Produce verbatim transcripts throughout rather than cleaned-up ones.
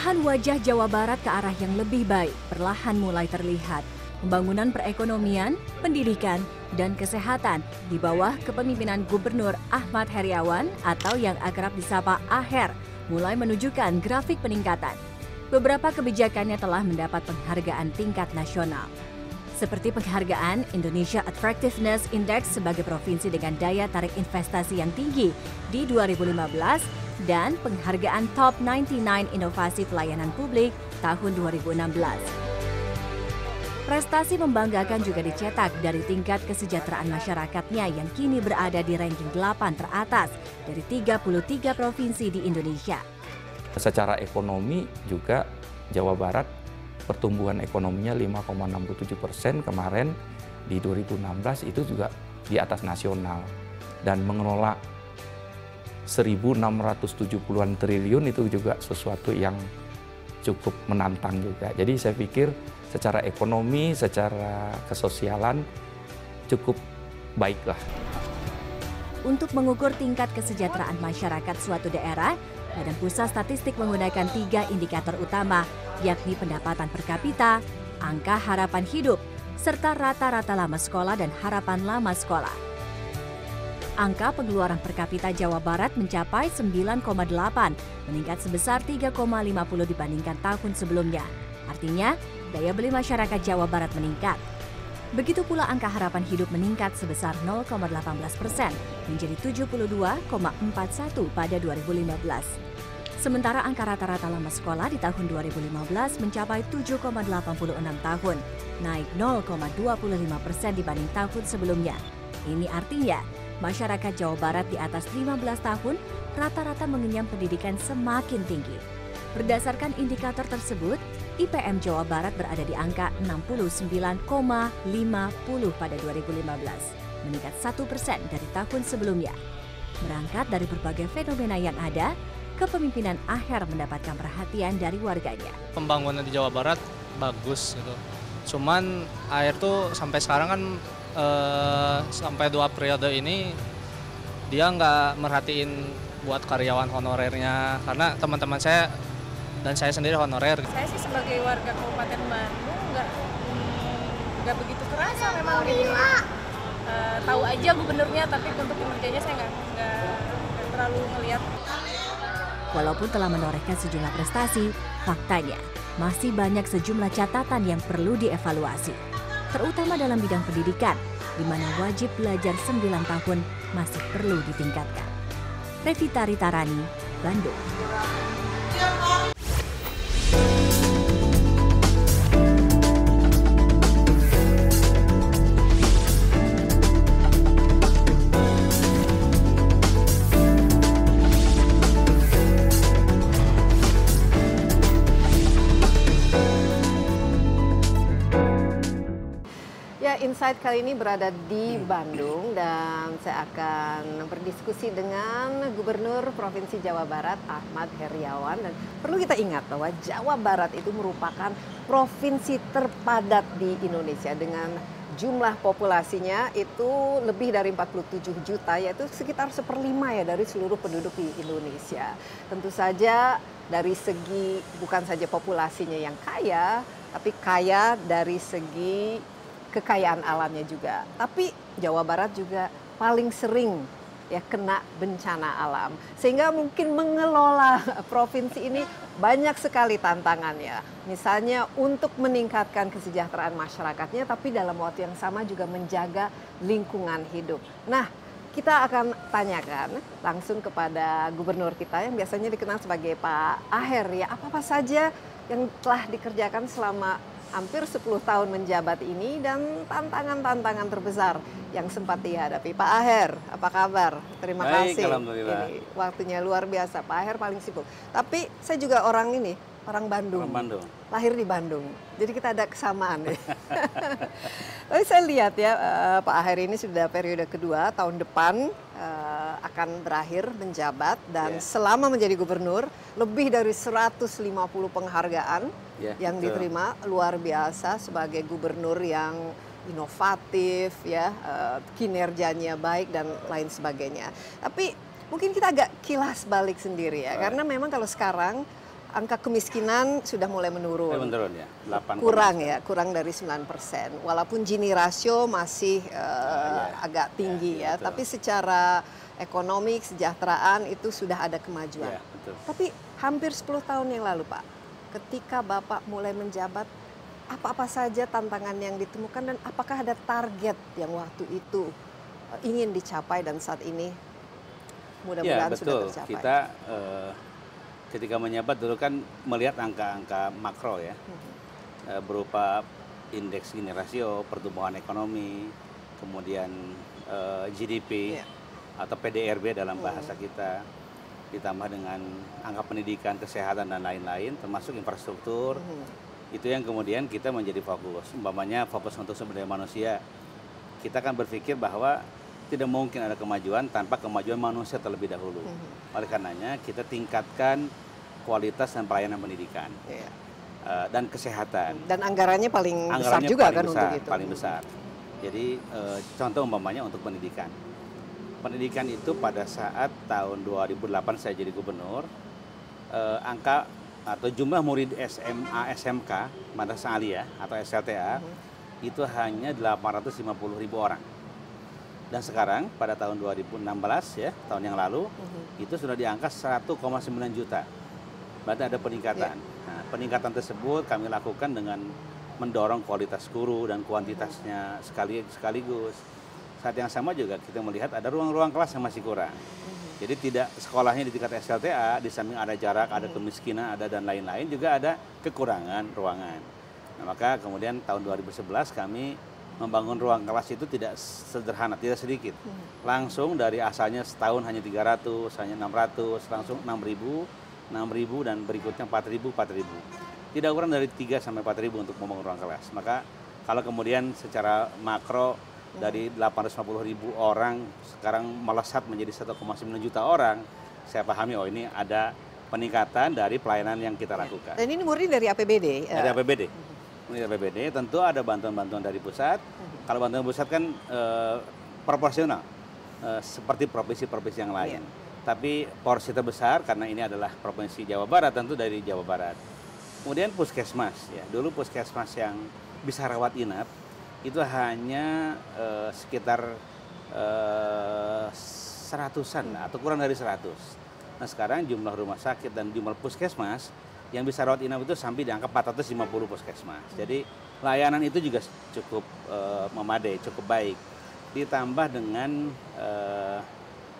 Perubahan wajah Jawa Barat ke arah yang lebih baik perlahan mulai terlihat. Pembangunan perekonomian, pendidikan, dan kesehatan di bawah kepemimpinan Gubernur Ahmad Heryawan atau yang akrab disapa Aher mulai menunjukkan grafik peningkatan. Beberapa kebijakannya telah mendapat penghargaan tingkat nasional. Seperti penghargaan Indonesia Attractiveness Index sebagai provinsi dengan daya tarik investasi yang tinggi di dua ribu lima belas dan penghargaan Top sembilan puluh sembilan Inovasi Pelayanan Publik tahun dua ribu enam belas. Prestasi membanggakan juga dicetak dari tingkat kesejahteraan masyarakatnya yang kini berada di ranking delapan teratas dari tiga puluh tiga provinsi di Indonesia. Secara ekonomi juga Jawa Barat pertumbuhan ekonominya lima koma enam puluh tujuh persen kemarin di dua ribu enam belas itu juga di atas nasional. Dan mengelola seribu enam ratus tujuh puluhan triliun itu juga sesuatu yang cukup menantang juga. Jadi saya pikir secara ekonomi, secara kesosialan cukup baiklah. Untuk mengukur tingkat kesejahteraan masyarakat suatu daerah, Badan Pusat Statistik menggunakan tiga indikator utama, yakni pendapatan per kapita, angka harapan hidup, serta rata-rata lama sekolah dan harapan lama sekolah. Angka pengeluaran per kapita Jawa Barat mencapai sembilan koma delapan, meningkat sebesar tiga koma lima puluh dibandingkan tahun sebelumnya. Artinya, daya beli masyarakat Jawa Barat meningkat. Begitu pula angka harapan hidup meningkat sebesar nol koma satu delapan persen menjadi tujuh puluh dua koma empat satu pada dua ribu lima belas. Sementara angka rata-rata lama sekolah di tahun dua ribu lima belas mencapai tujuh koma delapan enam tahun, naik nol koma dua lima persen dibanding tahun sebelumnya. Ini artinya, masyarakat Jawa Barat di atas lima belas tahun rata-rata mengenyam pendidikan semakin tinggi. Berdasarkan indikator tersebut, I P M Jawa Barat berada di angka enam puluh sembilan koma lima puluh pada dua ribu lima belas, meningkat satu persen dari tahun sebelumnya. Berangkat dari berbagai fenomena yang ada, kepemimpinan Aher mendapatkan perhatian dari warganya. Pembangunan di Jawa Barat bagus gitu. Cuman Aher tuh sampai sekarang kan e, sampai dua periode ini dia nggak merhatiin buat karyawan honorernya karena teman-teman saya dan saya sendiri honorer. Saya sih sebagai warga Kabupaten Bandung nggak nggak begitu kerasa memang gitu. E, tahu aja gubernurnya tapi untuk kinerjanya saya nggak nggak terlalu melihat. Walaupun telah menorehkan sejumlah prestasi, faktanya masih banyak sejumlah catatan yang perlu dievaluasi. Terutama dalam bidang pendidikan, di mana wajib belajar sembilan tahun masih perlu ditingkatkan. Fevita Ritarani, Bandung. Insight kali ini berada di Bandung dan saya akan berdiskusi dengan Gubernur Provinsi Jawa Barat Ahmad Heryawan. Dan perlu kita ingat bahwa Jawa Barat itu merupakan provinsi terpadat di Indonesia dengan jumlah populasinya itu lebih dari empat puluh tujuh juta, yaitu sekitar seperlima ya dari seluruh penduduk di Indonesia. Tentu saja dari segi bukan saja populasinya yang kaya, tapi kaya dari segi kekayaan alamnya juga. Tapi Jawa Barat juga paling sering ya kena bencana alam. Sehingga mungkin mengelola provinsi ini banyak sekali tantangannya. Misalnya untuk meningkatkan kesejahteraan masyarakatnya, tapi dalam waktu yang sama juga menjaga lingkungan hidup. Nah, kita akan tanyakan langsung kepada gubernur kita yang biasanya dikenal sebagai Pak Aher ya. Apa-apa saja yang telah dikerjakan selama hampir sepuluh tahun menjabat ini dan tantangan-tantangan terbesar yang sempat dihadapi. Pak Aher, apa kabar? Terima Baik, kasih. Alhamdulillah. Ini waktunya luar biasa. Pak Aher paling sibuk. Tapi saya juga orang ini, orang Bandung. Orang Bandung. Lahir di Bandung. Jadi kita ada kesamaan. Ya. Tapi saya lihat ya, Pak Aher ini sudah periode kedua, tahun depan akan berakhir menjabat dan yeah. selama menjadi gubernur lebih dari seratus lima puluh penghargaan yeah, yang betul. diterima luar biasa sebagai gubernur yang inovatif ya, kinerjanya baik dan lain sebagainya. Tapi mungkin kita agak kilas balik sendiri ya, oh. karena memang kalau sekarang angka kemiskinan sudah mulai menurun. Menurun ya, delapan kurang ya, kurang dari sembilan persen. Walaupun Gini rasio masih uh, yeah. agak tinggi yeah, ya, betul. Tapi secara ekonomi kesejahteraan itu sudah ada kemajuan. Yeah, betul. Tapi hampir sepuluh tahun yang lalu, Pak, ketika Bapak mulai menjabat, apa-apa saja tantangan yang ditemukan dan apakah ada target yang waktu itu ingin dicapai dan saat ini mudah-mudahan ya, sudah tercapai? Kita uh, ketika menjabat dulu kan melihat angka-angka makro ya, hmm. uh, berupa indeks Gini rasio, pertumbuhan ekonomi, kemudian uh, G D P yeah. atau P D R B dalam bahasa hmm. kita, ditambah dengan angka pendidikan, kesehatan dan lain-lain, termasuk infrastruktur. Hmm. Itu yang kemudian kita menjadi fokus, umpamanya fokus untuk sumber daya manusia. Kita kan berpikir bahwa tidak mungkin ada kemajuan tanpa kemajuan manusia terlebih dahulu. Mm-hmm. Oleh karenanya kita tingkatkan kualitas dan pelayanan pendidikan yeah. uh, dan kesehatan. Dan anggarannya paling anggarannya besar juga paling kan besar, untuk itu. Paling besar. Jadi uh, contoh umpamanya untuk pendidikan. Pendidikan itu pada saat tahun dua ribu delapan saya jadi gubernur, uh, angka atau jumlah murid S M A, S M K, Madrasah Aliyah atau S L T A mm-hmm. itu hanya delapan ratus lima puluh ribu orang. Dan sekarang pada tahun dua ribu enam belas ya, tahun yang lalu mm-hmm. itu sudah di angka satu koma sembilan juta. Berarti ada peningkatan. Yeah. Nah, peningkatan tersebut kami lakukan dengan mendorong kualitas guru dan kuantitasnya mm-hmm. sekaligus. Saat yang sama juga kita melihat ada ruang-ruang kelas yang masih kurang. Jadi tidak sekolahnya di tingkat S L T A, di samping ada jarak, ada kemiskinan, ada dan lain-lain, juga ada kekurangan ruangan. Nah, maka kemudian tahun dua ribu sebelas kami membangun ruang kelas itu tidak sederhana, tidak sedikit. Langsung dari asalnya setahun hanya tiga ratus, hanya enam ratus, langsung enam ribu, enam ribu, dan berikutnya empat ribu, empat ribu. Tidak kurang dari tiga sampai empat ribu untuk membangun ruang kelas. Maka kalau kemudian secara makro, dari delapan ratus lima puluh ribu orang sekarang melesat menjadi satu koma sembilan juta orang, saya pahami oh ini ada peningkatan dari pelayanan yang kita lakukan. Dan ini murni dari A P B D? Dari A P B D. Murni dari A P B D, tentu ada bantuan-bantuan dari pusat. Kalau bantuan pusat kan eh, proporsional, eh, seperti provinsi-provinsi yang lain. Yeah. Tapi porsi terbesar karena ini adalah provinsi Jawa Barat, tentu dari Jawa Barat. Kemudian puskesmas, ya dulu puskesmas yang bisa rawat inap, itu hanya uh, sekitar uh, seratusan atau kurang dari seratus. Nah sekarang jumlah rumah sakit dan jumlah puskesmas yang bisa rawat inap itu sampai di angka empat ratus lima puluh puskesmas. Jadi layanan itu juga cukup uh, memadai, cukup baik. Ditambah dengan uh,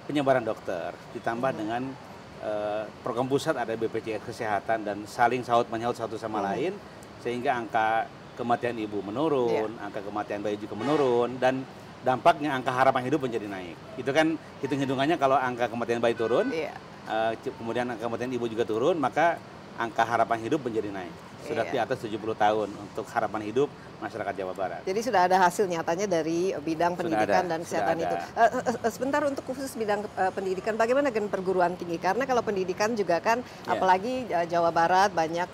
penyebaran dokter, ditambah hmm. dengan uh, program pusat ada B P J S Kesehatan dan saling saut menyaut satu sama hmm. lain sehingga angka kematian ibu menurun, yeah. angka kematian bayi juga menurun, dan dampaknya angka harapan hidup menjadi naik. Itu kan hitung-hitungannya kalau angka kematian bayi turun, yeah. uh, kemudian angka kematian ibu juga turun, maka angka harapan hidup menjadi naik. Sudah yeah. di atas tujuh puluh tahun untuk harapan hidup masyarakat Jawa Barat. Jadi sudah ada hasil nyatanya dari bidang pendidikan ada, dan kesehatan itu. Uh, uh, sebentar untuk khusus bidang uh, pendidikan, bagaimana dengan perguruan tinggi? Karena kalau pendidikan juga kan, yeah. apalagi uh, Jawa Barat banyak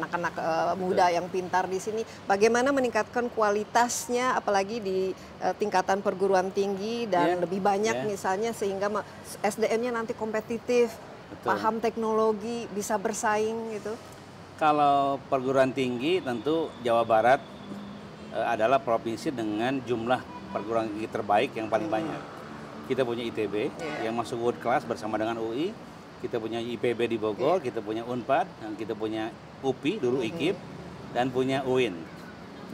anak-anak uh, uh, muda Betul. Yang pintar di sini. Bagaimana meningkatkan kualitasnya, apalagi di uh, tingkatan perguruan tinggi dan yeah. lebih banyak yeah. misalnya sehingga S D M-nya nanti kompetitif, Betul. Paham teknologi, bisa bersaing gitu. Kalau perguruan tinggi tentu Jawa Barat e, adalah provinsi dengan jumlah perguruan tinggi terbaik yang paling banyak. Kita punya I T B yeah. yang masuk world class bersama dengan U I, kita punya I P B di Bogor, yeah. kita punya UNPAD, dan kita punya U P I dulu I K I P, mm-hmm. dan punya U I N.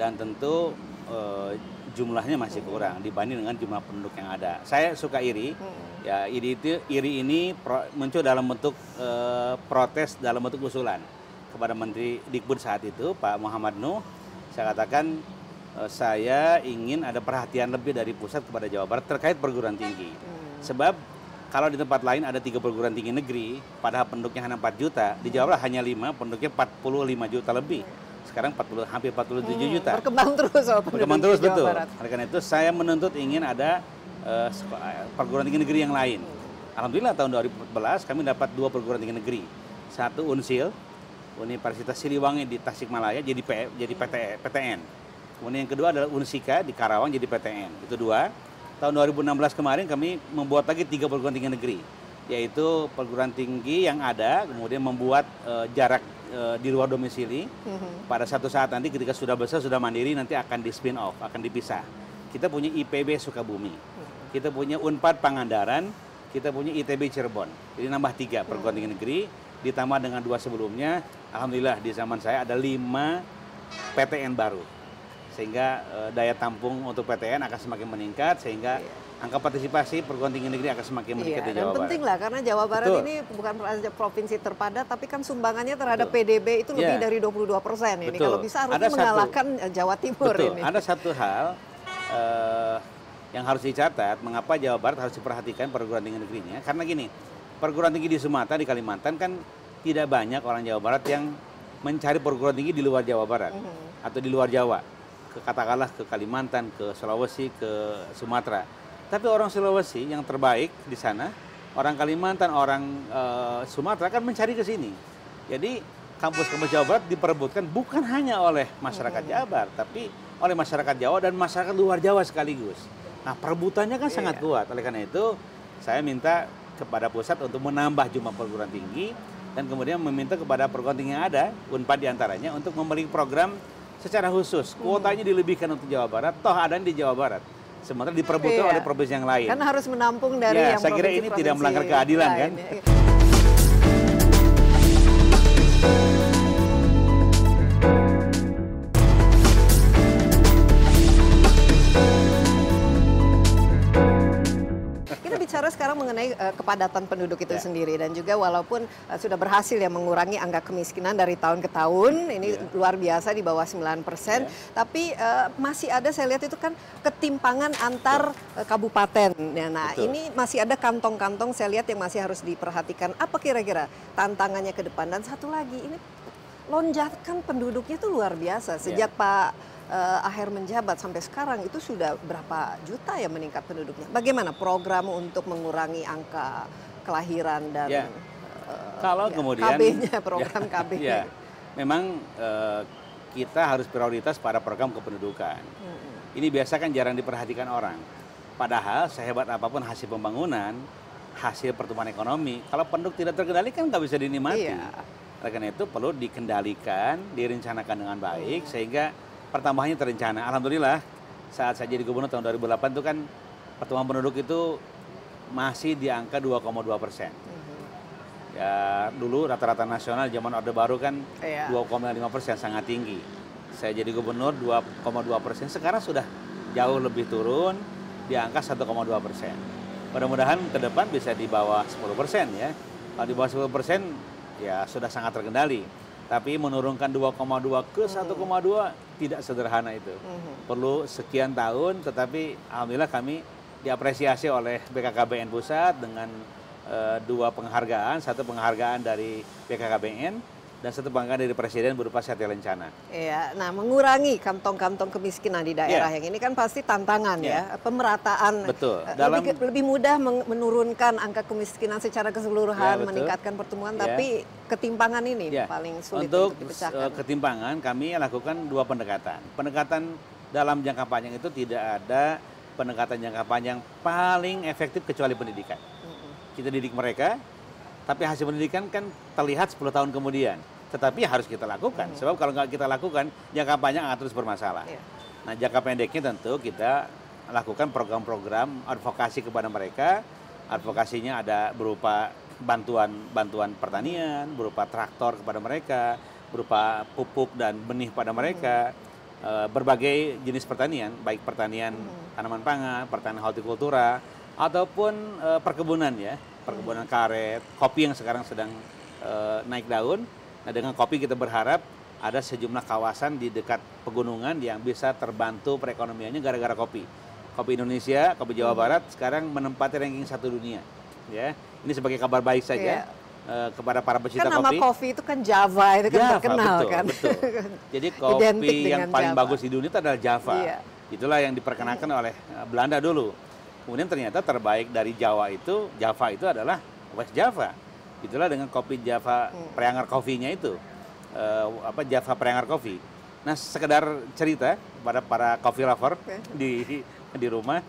Dan tentu e, jumlahnya masih kurang dibanding dengan jumlah penduduk yang ada. Saya suka iri, mm-hmm. ya iri itu iri ini pro, muncul dalam bentuk e, protes, dalam bentuk usulan kepada Menteri Dikbud saat itu, Pak Muhammad Nuh, saya katakan saya ingin ada perhatian lebih dari pusat kepada Jawa Barat terkait perguruan tinggi. Sebab kalau di tempat lain ada tiga perguruan tinggi negeri, padahal penduduknya hanya empat juta, di Jawa Barat hanya lima, penduduknya empat puluh lima juta lebih. Sekarang empat puluh, hampir empat puluh tujuh juta. Hmm, berkembang terus, oh, berkembang terus Jawa betul. Barat. Oleh karena itu saya menuntut ingin ada uh, sekolah, perguruan tinggi negeri yang lain. Alhamdulillah tahun dua ribu empat belas kami dapat dua perguruan tinggi negeri, satu Unsil, Universitas Siliwangi di Tasikmalaya jadi P, jadi P T, P T N. Kemudian yang kedua adalah Unsika di Karawang jadi P T N. Itu dua. Tahun dua ribu enam belas kemarin kami membuat lagi tiga perguruan tinggi negeri. yaitu perguruan tinggi yang ada, kemudian membuat uh, jarak uh, di luar domisili. Mm-hmm. Pada satu saat nanti ketika sudah besar, sudah mandiri, nanti akan di spin off, akan dipisah. Kita punya I P B Sukabumi, mm-hmm. kita punya UNPAD Pangandaran, kita punya I T B Cirebon. Jadi nambah tiga perguruan tinggi negeri, ditambah dengan dua sebelumnya. Alhamdulillah di zaman saya ada lima P T N baru. Sehingga eh, daya tampung untuk P T N akan semakin meningkat, sehingga iya. angka partisipasi perguruan tinggi negeri akan semakin meningkat iya, di Jawa Barat. Penting lah, karena Jawa Barat Betul. ini bukan provinsi terpadat, tapi kan sumbangannya terhadap Betul. P D B itu lebih yeah. dari dua puluh dua persen. Ini kalau bisa harusnya ada mengalahkan satu, Jawa Timur. Betul. Ini. Ada satu hal eh, yang harus dicatat, mengapa Jawa Barat harus diperhatikan perguruan tinggi negerinya. Karena gini, perguruan tinggi di Sumatera, di Kalimantan kan tidak banyak orang Jawa Barat yang mencari perguruan tinggi di luar Jawa Barat mm-hmm. atau di luar Jawa. Katakanlah ke Kalimantan, ke Sulawesi, ke Sumatera. Tapi orang Sulawesi yang terbaik di sana, orang Kalimantan, orang e, Sumatera kan mencari ke sini. Jadi kampus-kampus Jawa Barat diperebutkan bukan hanya oleh masyarakat Jawa Barat, tapi oleh masyarakat Jawa dan masyarakat luar Jawa sekaligus. Nah perebutannya kan yeah. sangat kuat. Oleh karena itu saya minta kepada pusat untuk menambah jumlah perguruan tinggi dan kemudian meminta kepada perguruan tinggi yang ada, UNPAD diantaranya, untuk memberi program secara khusus, kuotanya dilebihkan untuk Jawa Barat, toh ada di Jawa Barat. Sementara diperebutkan iya. oleh provinsi yang lain. Kan harus menampung dari ya, yang saya kira ini tidak melanggar keadilan lain, kan? Ya. Sekarang mengenai uh, kepadatan penduduk itu ya. sendiri, dan juga walaupun uh, sudah berhasil ya mengurangi angka kemiskinan dari tahun ke tahun, ini ya. luar biasa di bawah sembilan persen, ya. tapi uh, masih ada, saya lihat itu kan ketimpangan antar uh, kabupaten. Ya, nah Betul. ini masih ada kantong-kantong saya lihat yang masih harus diperhatikan. Apa kira-kira tantangannya ke depan? Dan satu lagi, ini lonjakan penduduknya itu luar biasa sejak ya. Pak Uh, akhir menjabat sampai sekarang itu sudah berapa juta ya meningkat penduduknya. Bagaimana program untuk mengurangi angka kelahiran dan ya. uh, kalau ya, kemudian K B-nya, program ya, K B-nya. Ya. Memang uh, kita harus prioritas pada program kependudukan. Hmm. Ini biasa kan jarang diperhatikan orang. Padahal sehebat apapun hasil pembangunan, hasil pertumbuhan ekonomi, kalau penduduk tidak terkendali kan nggak bisa dinikmati. Iya. Karena itu perlu dikendalikan, direncanakan dengan baik hmm. sehingga pertambahannya terencana. Alhamdulillah saat saya jadi gubernur tahun dua ribu delapan itu kan pertumbuhan penduduk itu masih di angka dua koma dua persen. Mm-hmm. Ya dulu rata-rata nasional zaman Orde Baru kan yeah. dua koma lima persen, sangat tinggi. Saya jadi gubernur dua koma dua persen, sekarang sudah jauh lebih turun di angka satu koma dua persen. Mudah-mudahan ke depan bisa di bawah sepuluh persen ya. Kalau di bawah sepuluh persen ya sudah sangat terkendali. Tapi menurunkan dua koma dua ke satu koma dua mm-hmm. tidak sederhana itu. Mm-hmm. Perlu sekian tahun, tetapi alhamdulillah kami diapresiasi oleh B K K B N Pusat dengan e, dua penghargaan. Satu penghargaan dari B K K B N dan satu penghargaan dari Presiden berupa Satyalencana. Iya, nah mengurangi kantong-kantong kemiskinan di daerah yeah. yang ini kan pasti tantangan yeah. ya. Pemerataan. Betul. Dalam... Lebih, lebih mudah menurunkan angka kemiskinan secara keseluruhan, yeah, meningkatkan pertumbuhan, yeah. tapi... ketimpangan ini ya. paling sulit untuk, untuk dipecahkan. Untuk ketimpangan kami lakukan dua pendekatan. Pendekatan dalam jangka panjang itu tidak ada pendekatan jangka panjang paling efektif kecuali pendidikan. Mm-hmm. Kita didik mereka, tapi hasil pendidikan kan terlihat sepuluh tahun kemudian. Tetapi harus kita lakukan, mm-hmm. sebab kalau nggak kita lakukan, jangka panjang akan terus bermasalah. Yeah. Nah jangka pendeknya tentu kita lakukan program-program advokasi kepada mereka. Advokasinya ada berupa bantuan-bantuan pertanian, berupa traktor kepada mereka, berupa pupuk dan benih pada mereka, hmm. berbagai jenis pertanian, baik pertanian hmm. tanaman pangan, pertanian hortikultura, ataupun uh, perkebunan ya, perkebunan hmm. karet, kopi yang sekarang sedang uh, naik daun. Nah dengan kopi kita berharap ada sejumlah kawasan di dekat pegunungan yang bisa terbantu perekonomiannya gara-gara kopi. Kopi Indonesia, kopi Jawa hmm. Barat sekarang menempati ranking satu dunia. Ya, ini sebagai kabar baik saja yeah. uh, kepada para pecinta kan kopi. Kan nama kopi itu kan Java, itu kan Java, terkenal betul, kan. Betul. Jadi kopi yang paling Java. bagus di dunia itu adalah Java. Yeah. Itulah yang diperkenalkan mm. oleh Belanda dulu. Kemudian ternyata terbaik dari Jawa itu, Java itu adalah West Java. Itulah dengan kopi Java mm. Preanger Coffee-nya itu. Uh, apa Java Preanger Coffee. Nah, sekedar cerita kepada para coffee lover okay. di di rumah.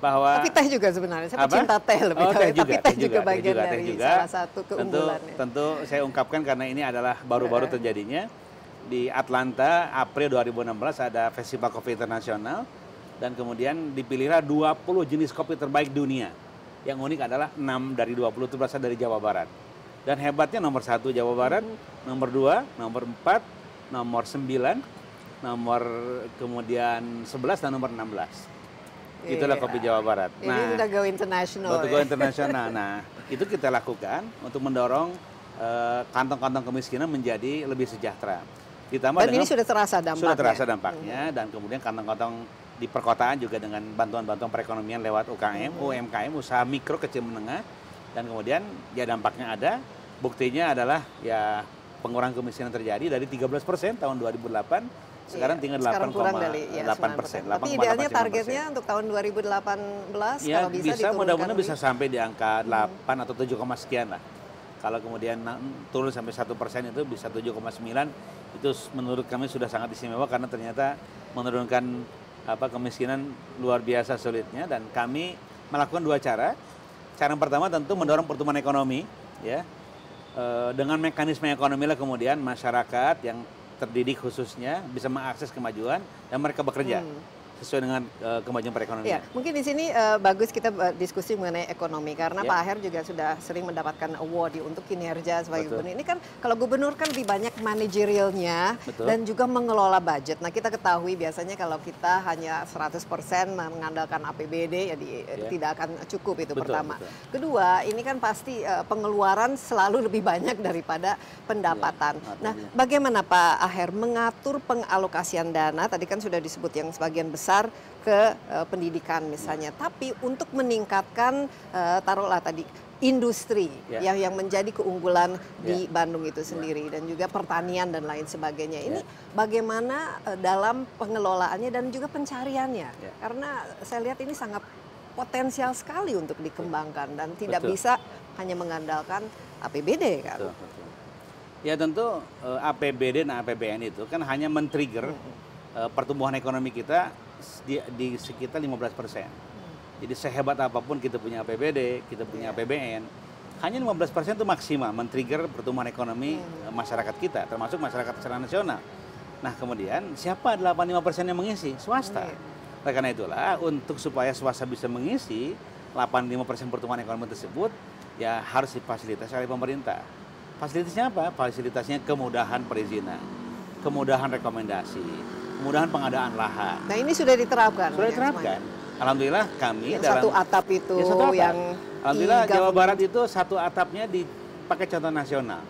bahwa tapi teh juga sebenarnya saya pecinta teh lebih oh, teh juga, tapi teh juga, juga bagian juga, dari juga. Salah satu keunggulannya. Tentu, tentu saya ungkapkan karena ini adalah baru-baru terjadinya di Atlanta April dua ribu enam belas ada Festival Kopi Internasional dan kemudian dipilihlah dua puluh jenis kopi terbaik dunia. Yang unik adalah enam dari dua puluh itu berasal dari Jawa Barat. Dan hebatnya nomor satu Jawa Barat, hmm. nomor dua, nomor empat, nomor sembilan, nomor kemudian sebelas dan nomor enam belas. Itulah kopi Jawa Barat. Ini nah, sudah go international. Sudah go international. Nah, itu kita lakukan untuk mendorong kantong-kantong uh, kemiskinan menjadi lebih sejahtera. Ditambah dan dengan, ini sudah terasa dampaknya. Sudah terasa dampaknya hmm. dan kemudian kantong-kantong di perkotaan juga dengan bantuan-bantuan perekonomian lewat U K M, hmm. U M K M, usaha mikro kecil menengah, dan kemudian ya dampaknya ada. Buktinya adalah ya pengurangan kemiskinan terjadi dari tiga belas persen tahun dua ribu delapan. Sekarang tinggal delapan koma delapan persen. Tapi idealnya targetnya untuk tahun dua ribu delapan belas ya, kalau bisa, bisa mudah-mudahan bisa sampai di angka delapan hmm. atau tujuh, sekian lah. Kalau kemudian turun sampai satu persen itu bisa tujuh koma sembilan. Itu menurut kami sudah sangat istimewa karena ternyata menurunkan apa kemiskinan luar biasa sulitnya. Dan kami melakukan dua cara. Cara yang pertama tentu mendorong pertumbuhan ekonomi ya. E, dengan mekanisme ekonomi lah kemudian masyarakat yang terdidik khususnya bisa mengakses kemajuan dan mereka bekerja hmm. sesuai dengan uh, kemajuan perekonomian. Ya, mungkin di sini uh, bagus kita diskusi mengenai ekonomi karena ya. Pak Her juga sudah sering mendapatkan award untuk kinerja sebagai betul. Gubernur. Ini kan kalau gubernur kan lebih banyak manajerialnya dan juga mengelola budget. Nah, kita ketahui biasanya kalau kita hanya seratus persen mengandalkan A P B D ya, di, ya. tidak akan cukup itu betul, pertama. Betul. Kedua, ini kan pasti uh, pengeluaran selalu lebih banyak daripada pendapatan. Ya, nah, bagaimana Pak Her mengatur pengalokasian dana? Tadi kan sudah disebut yang sebagian besar besar ke uh, pendidikan misalnya, ya. Tapi untuk meningkatkan uh, taruhlah tadi industri ya. yang yang menjadi keunggulan ya. di Bandung itu sendiri ya. dan juga pertanian dan lain sebagainya. Ini ya. bagaimana uh, dalam pengelolaannya dan juga pencariannya? Ya. Karena saya lihat ini sangat potensial sekali untuk dikembangkan dan tidak betul. Bisa hanya mengandalkan A P B D kan? Betul, betul. Ya tentu uh, A P B D dan A P B N itu kan hanya men-trigger uh, pertumbuhan ekonomi kita Di, di sekitar lima belas persen. Jadi sehebat apapun kita punya A P B D, kita punya A P B N, hanya lima belas persen itu maksimal men-trigger pertumbuhan ekonomi hmm. masyarakat kita, termasuk masyarakat secara nasional. Nah kemudian siapa delapan puluh lima persen yang mengisi? Swasta. Hmm. Karena itulah untuk supaya swasta bisa mengisi delapan puluh lima persen pertumbuhan ekonomi tersebut, ya harus difasilitasi oleh pemerintah. Fasilitasnya apa? Fasilitasnya kemudahan perizinan, kemudahan rekomendasi, kemudahan pengadaan lahan. Nah ini sudah diterapkan. Sudah diterapkan. Semuanya. Alhamdulillah kami yang dalam satu atap itu ya, satu atap. yang Alhamdulillah tiga... Jawa Barat itu satu atapnya dipakai contoh nasional.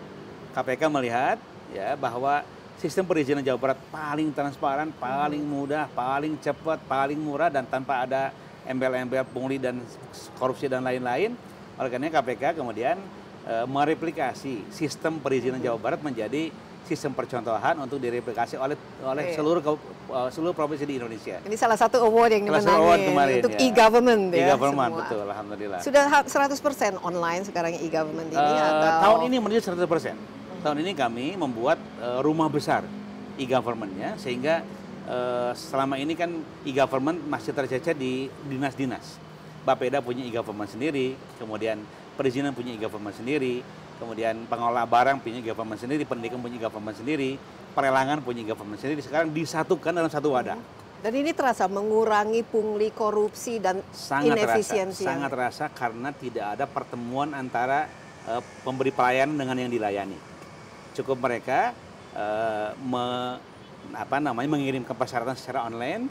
K P K melihat ya bahwa sistem perizinan Jawa Barat paling transparan, paling hmm. mudah, paling cepat, paling murah dan tanpa ada embel-embel pungli dan korupsi dan lain-lain. Oleh karena K P K kemudian e, mereplikasi sistem perizinan hmm. Jawa Barat menjadi sistem percontohan untuk direplikasi oleh oleh yeah. seluruh seluruh provinsi di Indonesia. Ini salah satu award yang dimenangi untuk e-government ya. E-government ya, betul, alhamdulillah. Sudah seratus persen online sekarang e-government ini uh, atau tahun ini menuju seratus persen. Hmm. Tahun ini kami membuat uh, rumah besar e-governmentnya sehingga uh, selama ini kan e-government masih tercecer di dinas-dinas. Bapeda punya e-government sendiri, kemudian perizinan punya e-government sendiri. Kemudian pengelola barang punya government sendiri, pendidikan punya government sendiri, perelangan punya government sendiri, sekarang disatukan dalam satu wadah. Dan ini terasa mengurangi pungli, korupsi, dan inefisiensi. Sangat terasa karena tidak ada pertemuan antara uh, pemberi pelayanan dengan yang dilayani. Cukup mereka uh, me, apa namanya, mengirimkan persyaratan secara online,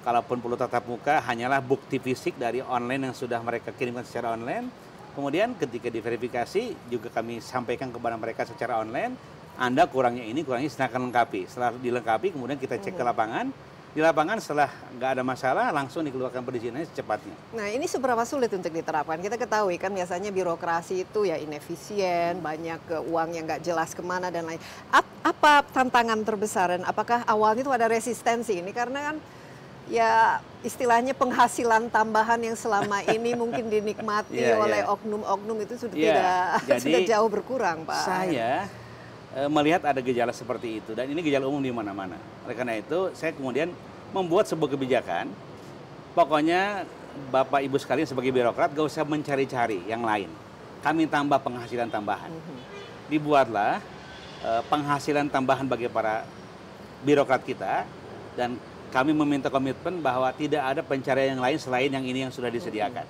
kalaupun perlu tatap muka hanyalah bukti fisik dari online yang sudah mereka kirimkan secara online. Kemudian ketika diverifikasi juga kami sampaikan kepada mereka secara online, Anda kurangnya ini, kurangnya silakan lengkapi. Setelah dilengkapi kemudian kita cek ke lapangan, di lapangan setelah nggak ada masalah langsung dikeluarkan perizinannya secepatnya. Nah ini seberapa sulit untuk diterapkan? Kita ketahui kan biasanya birokrasi itu ya inefisien, banyak uang yang nggak jelas kemana dan lain. Apa tantangan terbesar dan apakah awalnya itu ada resistensi ini karena kan ya istilahnya penghasilan tambahan yang selama ini mungkin dinikmati yeah, oleh oknum-oknum yeah. itu sudah yeah. tidak sudah jauh berkurang, Pak. Saya e, melihat ada gejala seperti itu dan ini gejala umum di mana-mana. Oleh karena itu saya kemudian membuat sebuah kebijakan, pokoknya Bapak Ibu sekalian sebagai birokrat gak usah mencari-cari yang lain. Kami tambah penghasilan tambahan. Dibuatlah eh, penghasilan tambahan bagi para birokrat kita, dan kami meminta komitmen bahwa tidak ada pencarian yang lain selain yang ini yang sudah disediakan.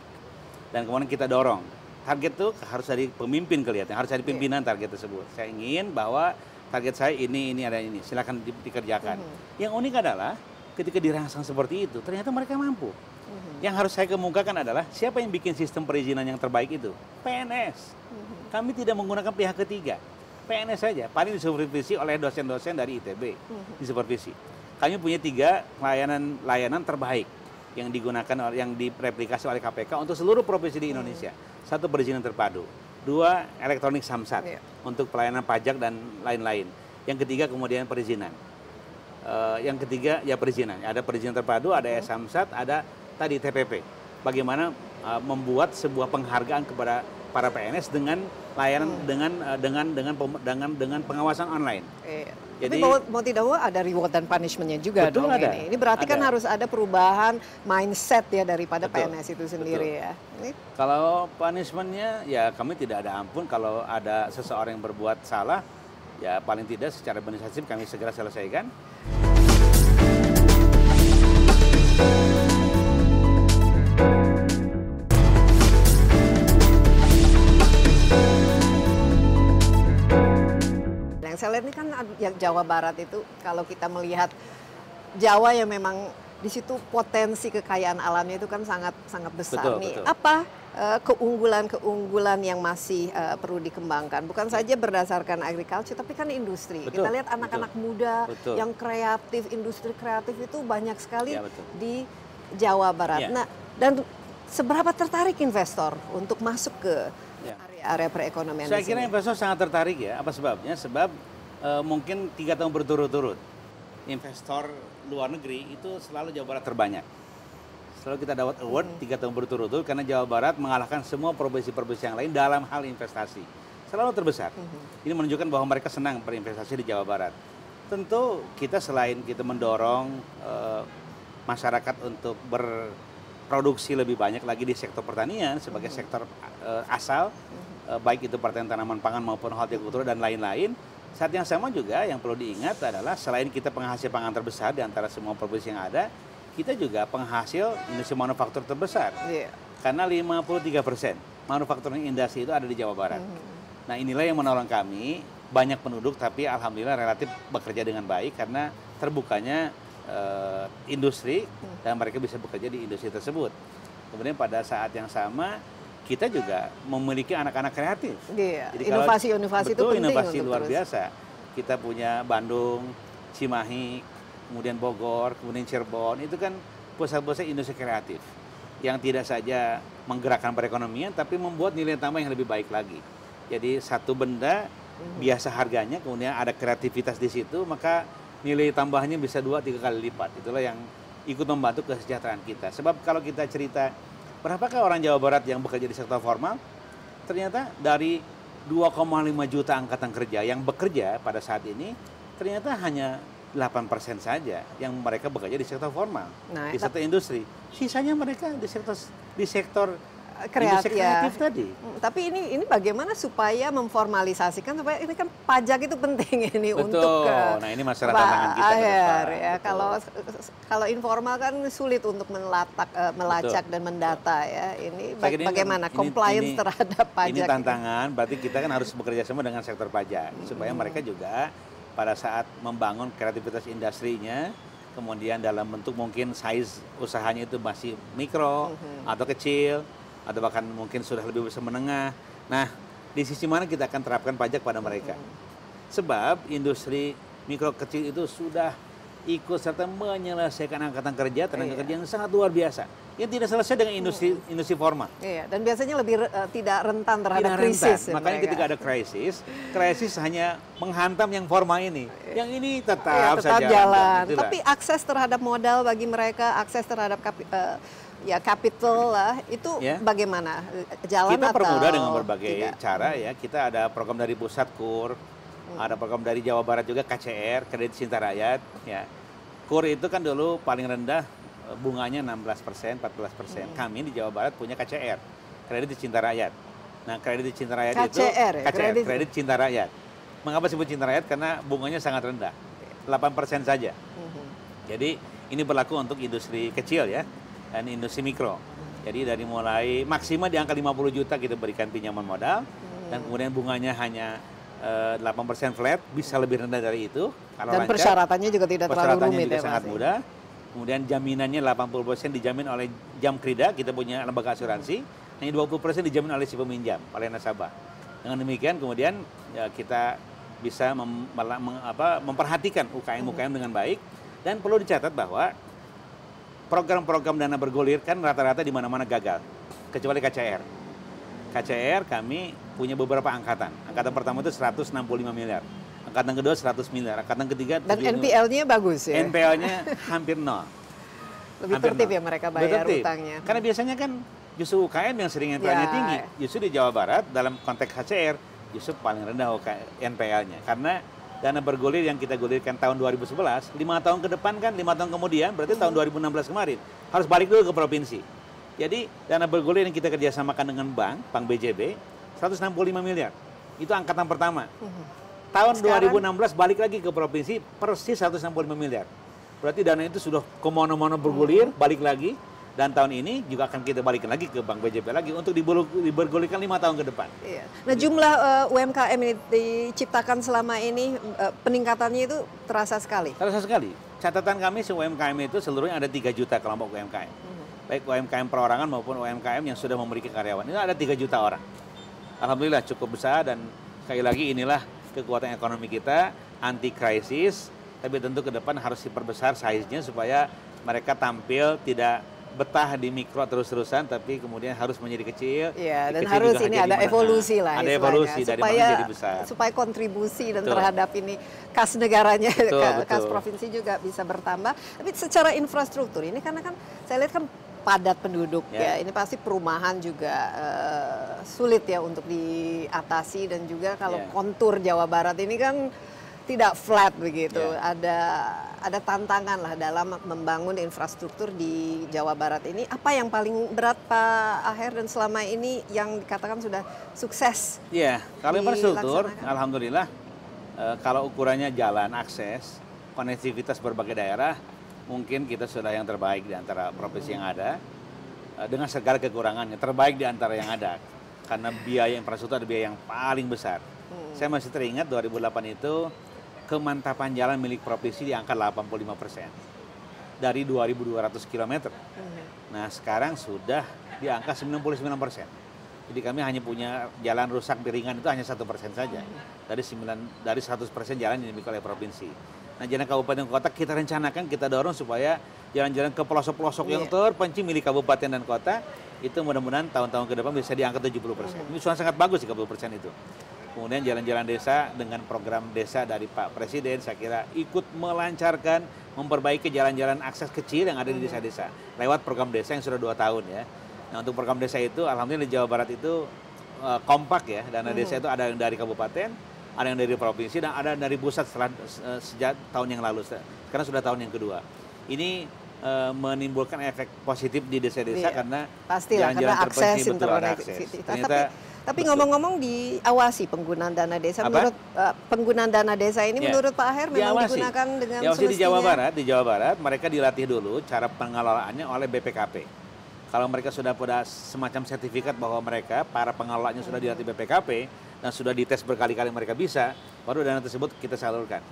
Dan kemudian kita dorong. Target itu harus dari pemimpin kelihatan, harus dari pimpinan target tersebut. Saya ingin bahwa target saya ini, ini, ada ini. Silakan di, dikerjakan. Mm-hmm. Yang unik adalah ketika dirangsang seperti itu, ternyata mereka mampu. Mm-hmm. Yang harus saya kemukakan adalah siapa yang bikin sistem perizinan yang terbaik itu? P N S. Mm-hmm. Kami tidak menggunakan pihak ketiga. P N S saja, paling disupervisi oleh dosen-dosen dari I T B. Mm-hmm. Disupervisi. Kami punya tiga layanan-layanan terbaik yang digunakan, yang direplikasi oleh K P K untuk seluruh provinsi di Indonesia. Mm-hmm. Satu, perizinan terpadu. Dua, elektronik samsat yeah. untuk pelayanan pajak dan lain-lain. Yang ketiga kemudian perizinan. Uh, yang ketiga ya perizinan. Ada perizinan terpadu, ada mm-hmm. e-samsat, ada tadi T P P. Bagaimana uh, membuat sebuah penghargaan kepada para P N S dengan layanan mm. dengan, uh, dengan dengan dengan dengan pengawasan online. Yeah. Jadi, tapi mau, mau tidak mau ada reward dan punishment-nya juga dong ada. ini. Ini berarti ada. kan harus ada perubahan mindset ya daripada betul, P N S itu sendiri betul. ya. Ini. Kalau punishment-nya ya kami tidak ada ampun. Kalau ada seseorang yang berbuat salah, ya paling tidak secara administratif kami segera selesaikan. Saya lihat ini kan yang Jawa Barat itu, kalau kita melihat Jawa yang memang di situ potensi kekayaan alamnya itu kan sangat sangat besar. Betul, nih. Betul. Apa keunggulan-keunggulan yang masih uh, perlu dikembangkan? Bukan saja berdasarkan agriculture, tapi kan industri. Betul, kita lihat anak-anak muda betul. yang kreatif, industri kreatif itu banyak sekali ya, di Jawa Barat. Ya. Nah, dan seberapa tertarik investor untuk masuk ke area perekonomian? Saya kira investor sangat tertarik ya. Apa sebabnya? Sebab e, mungkin tiga tahun berturut-turut investor luar negeri itu selalu Jawa Barat terbanyak. Selalu kita dapat award tiga hmm. tahun berturut-turut karena Jawa Barat mengalahkan semua provinsi-provinsi yang lain dalam hal investasi. Selalu terbesar. Hmm. Ini menunjukkan bahwa mereka senang berinvestasi di Jawa Barat. Tentu kita selain kita mendorong e, masyarakat untuk ber produksi lebih banyak lagi di sektor pertanian sebagai mm-hmm. sektor uh, asal, mm-hmm. uh, baik itu pertanian tanaman pangan maupun hortikultura dan lain-lain. Saat yang sama juga yang perlu diingat adalah selain kita penghasil pangan terbesar di antara semua provinsi yang ada, kita juga penghasil industri manufaktur terbesar. Yeah. Karena lima puluh tiga persen manufaktur industri itu ada di Jawa Barat. Mm-hmm. Nah inilah yang menolong kami, banyak penduduk tapi alhamdulillah relatif bekerja dengan baik karena terbukanya Uh, industri hmm. dan mereka bisa bekerja di industri tersebut. Kemudian pada saat yang sama kita juga memiliki anak-anak kreatif. Yeah. Jadi inovasi-inovasi itu penting. Inovasi luar terus. biasa. Kita punya Bandung, Cimahi, kemudian Bogor, kemudian Cirebon. Itu kan pusat-pusat industri kreatif yang tidak saja menggerakkan perekonomian, tapi membuat nilai tambah yang lebih baik lagi. Jadi satu benda hmm. biasa harganya, kemudian ada kreativitas di situ, maka nilai tambahnya bisa dua tiga kali lipat. Itulah yang ikut membantu kesejahteraan kita. Sebab kalau kita cerita berapakah orang Jawa Barat yang bekerja di sektor formal, ternyata dari dua koma lima juta angkatan kerja yang bekerja pada saat ini, ternyata hanya delapan persen saja yang mereka bekerja di sektor formal, nah, di sektor industri. Sisanya mereka di sektor di sektor kreatif, kreatif ya. tadi. Tapi ini ini bagaimana supaya memformalisasikan supaya ini kan pajak itu penting ini Betul. untuk Betul. Nah, ini masalah tantangan kita ke depan. Ya, kalau kalau informal kan sulit untuk melatak melacak Betul. dan mendata ya. Ini baga ini, bagaimana ini, compliance ini, terhadap pajak. Ini tantangan, ini. Berarti kita kan harus bekerja sama dengan sektor pajak hmm. supaya mereka juga pada saat membangun kreativitas industrinya, kemudian dalam bentuk mungkin size usahanya itu masih mikro hmm. atau kecil, atau bahkan mungkin sudah lebih besar menengah. Nah, di sisi mana kita akan terapkan pajak pada mereka? Sebab industri mikro kecil itu sudah ikut serta menyelesaikan angkatan kerja, tenaga iya. kerja yang sangat luar biasa. Yang tidak selesai dengan industri hmm. industri formal. Iya, dan biasanya lebih uh, tidak rentan terhadap tidak krisis. Rentan. Makanya mereka. ketika ada krisis, krisis hanya menghantam yang formal ini. Iya. Yang ini tetap, iya, tetap saja jalan. Rentan, Tapi akses terhadap modal bagi mereka, akses terhadap uh, ya capital lah itu ya. bagaimana jalan kita permudah dengan berbagai tidak? cara ya. Kita ada program dari pusat K U R, hmm. ada program dari Jawa Barat juga K C R, kredit Cinta Rakyat ya. K U R itu kan dulu paling rendah bunganya enam belas persen, empat belas persen. Hmm. Kami di Jawa Barat punya K C R, kredit cinta rakyat. Nah, kredit cinta rakyat K C R, itu ya? K C R, kredit... kredit cinta rakyat. Mengapa disebut cinta rakyat? Karena bunganya sangat rendah, delapan persen saja. Hmm. Jadi ini berlaku untuk industri kecil ya, dan industri mikro. Jadi dari mulai maksimal di angka lima puluh juta kita berikan pinjaman modal, hmm. dan kemudian bunganya hanya delapan persen flat, bisa lebih rendah dari itu. Kalau dan lancar, persyaratannya juga tidak persyaratannya terlalu rumit juga ya, sangat masih mudah. Kemudian jaminannya delapan puluh persen dijamin oleh Jamkrida, kita punya lembaga asuransi, hanya dua puluh persen dijamin oleh si peminjam, oleh nasabah. Dengan demikian kemudian ya, kita bisa mem, apa, memperhatikan U K M-U K M dengan baik. Dan perlu dicatat bahwa program-program dana bergulir kan rata-rata di mana-mana gagal, kecuali K C R. K C R kami punya beberapa angkatan. Angkatan pertama itu seratus enam puluh lima miliar, angkatan kedua seratus miliar, angkatan ketiga... Dan N P L-nya bagus ya? N P L-nya hampir nol. Lebih hampir tertib nol. Ya mereka bayar utangnya. Karena biasanya kan justru U K M yang sering N P L-nya ya tinggi, justru di Jawa Barat dalam konteks K C R justru paling rendah N P L-nya. Karena dana bergulir yang kita gulirkan tahun dua ribu sebelas, lima tahun ke depan kan, lima tahun kemudian, berarti hmm. tahun dua ribu enam belas kemarin, harus balik dulu ke provinsi. Jadi dana bergulir yang kita kerjasamakan dengan bank, bank B J B, seratus enam puluh lima miliar. Itu angkatan pertama. Hmm. Tahun sekarang, dua ribu enam belas balik lagi ke provinsi, persis seratus enam puluh lima miliar. Berarti dana itu sudah kemono-mono bergulir, hmm. balik lagi. Dan tahun ini juga akan kita balikin lagi ke Bank B J B lagi untuk dibergulirkan lima tahun ke depan. Iya. Nah jumlah uh, U M K M ini diciptakan selama ini uh, peningkatannya itu terasa sekali? Terasa sekali. Catatan kami si U M K M itu seluruhnya ada tiga juta kelompok U M K M. Uh-huh. Baik U M K M perorangan maupun U M K M yang sudah memiliki karyawan. Itu ada tiga juta orang. Alhamdulillah cukup besar dan sekali lagi inilah kekuatan ekonomi kita, anti-krisis. Tapi tentu ke depan harus diperbesar size-nya supaya mereka tampil tidak betah di mikro terus-terusan, tapi kemudian harus menjadi kecil. Iya, dan kecil harus ini ada mana, evolusi lah. Ada evolusi supaya, dari mana jadi besar. Supaya kontribusi dan betul. Terhadap ini kas negaranya, betul, kas betul. Provinsi juga bisa bertambah. Tapi secara infrastruktur ini karena kan saya lihat kan padat penduduk ya, ya. Ini pasti perumahan juga uh, sulit ya untuk diatasi dan juga kalau ya. Kontur Jawa Barat ini kan tidak flat begitu, yeah. ada ada tantangan lah dalam membangun infrastruktur di Jawa Barat ini. Apa yang paling berat Pak Aher dan selama ini yang dikatakan sudah sukses? Iya, yeah. Kalau infrastruktur, alhamdulillah e, kalau ukurannya jalan, akses, konektivitas berbagai daerah, mungkin kita sudah yang terbaik di antara provinsi yang ada e, dengan segala kekurangannya, terbaik di antara yang ada karena biaya infrastruktur ada biaya yang paling besar. Hmm. Saya masih teringat dua ribu delapan itu kemantapan jalan milik provinsi di angka delapan puluh lima persen dari dua ribu dua ratus kilometer. Nah sekarang sudah di angka sembilan puluh sembilan persen. Jadi kami hanya punya jalan rusak ringan itu hanya satu persen saja dari sembilan dari seratus persen jalan yang dimiliki oleh provinsi. Nah jalan kabupaten kota kita rencanakan kita dorong supaya jalan-jalan ke pelosok-pelosok yeah. yang terpencil milik kabupaten dan kota itu mudah-mudahan tahun-tahun ke depan bisa di angka tujuh puluh persen. Ini sudah sangat bagus di tiga puluh persen itu. Kemudian jalan-jalan desa dengan program desa dari Pak Presiden saya kira ikut melancarkan, memperbaiki jalan-jalan akses kecil yang ada di desa-desa. Lewat program desa yang sudah dua tahun ya. Nah untuk program desa itu alhamdulillah di Jawa Barat itu uh, kompak ya. Dana desa itu ada yang dari kabupaten, ada yang dari provinsi, dan ada yang dari pusat setelah, uh, sejak tahun yang lalu. Karena sudah tahun yang kedua. Ini uh, menimbulkan efek positif di desa-desa iya. karena jalan-jalan terpencil betul ada akses. Ternyata... Tapi ngomong-ngomong diawasi penggunaan dana desa. Apa? Menurut uh, penggunaan dana desa ini yeah. menurut Pak Aher memang diawasi. Digunakan dengan diawasi semestinya. Di Jawa Barat, di Jawa Barat mereka dilatih dulu cara pengelolaannya oleh B P K P. Kalau mereka sudah pada semacam sertifikat bahwa mereka para pengelolanya sudah dilatih B P K P dan sudah dites berkali-kali mereka bisa, baru dana tersebut kita salurkan.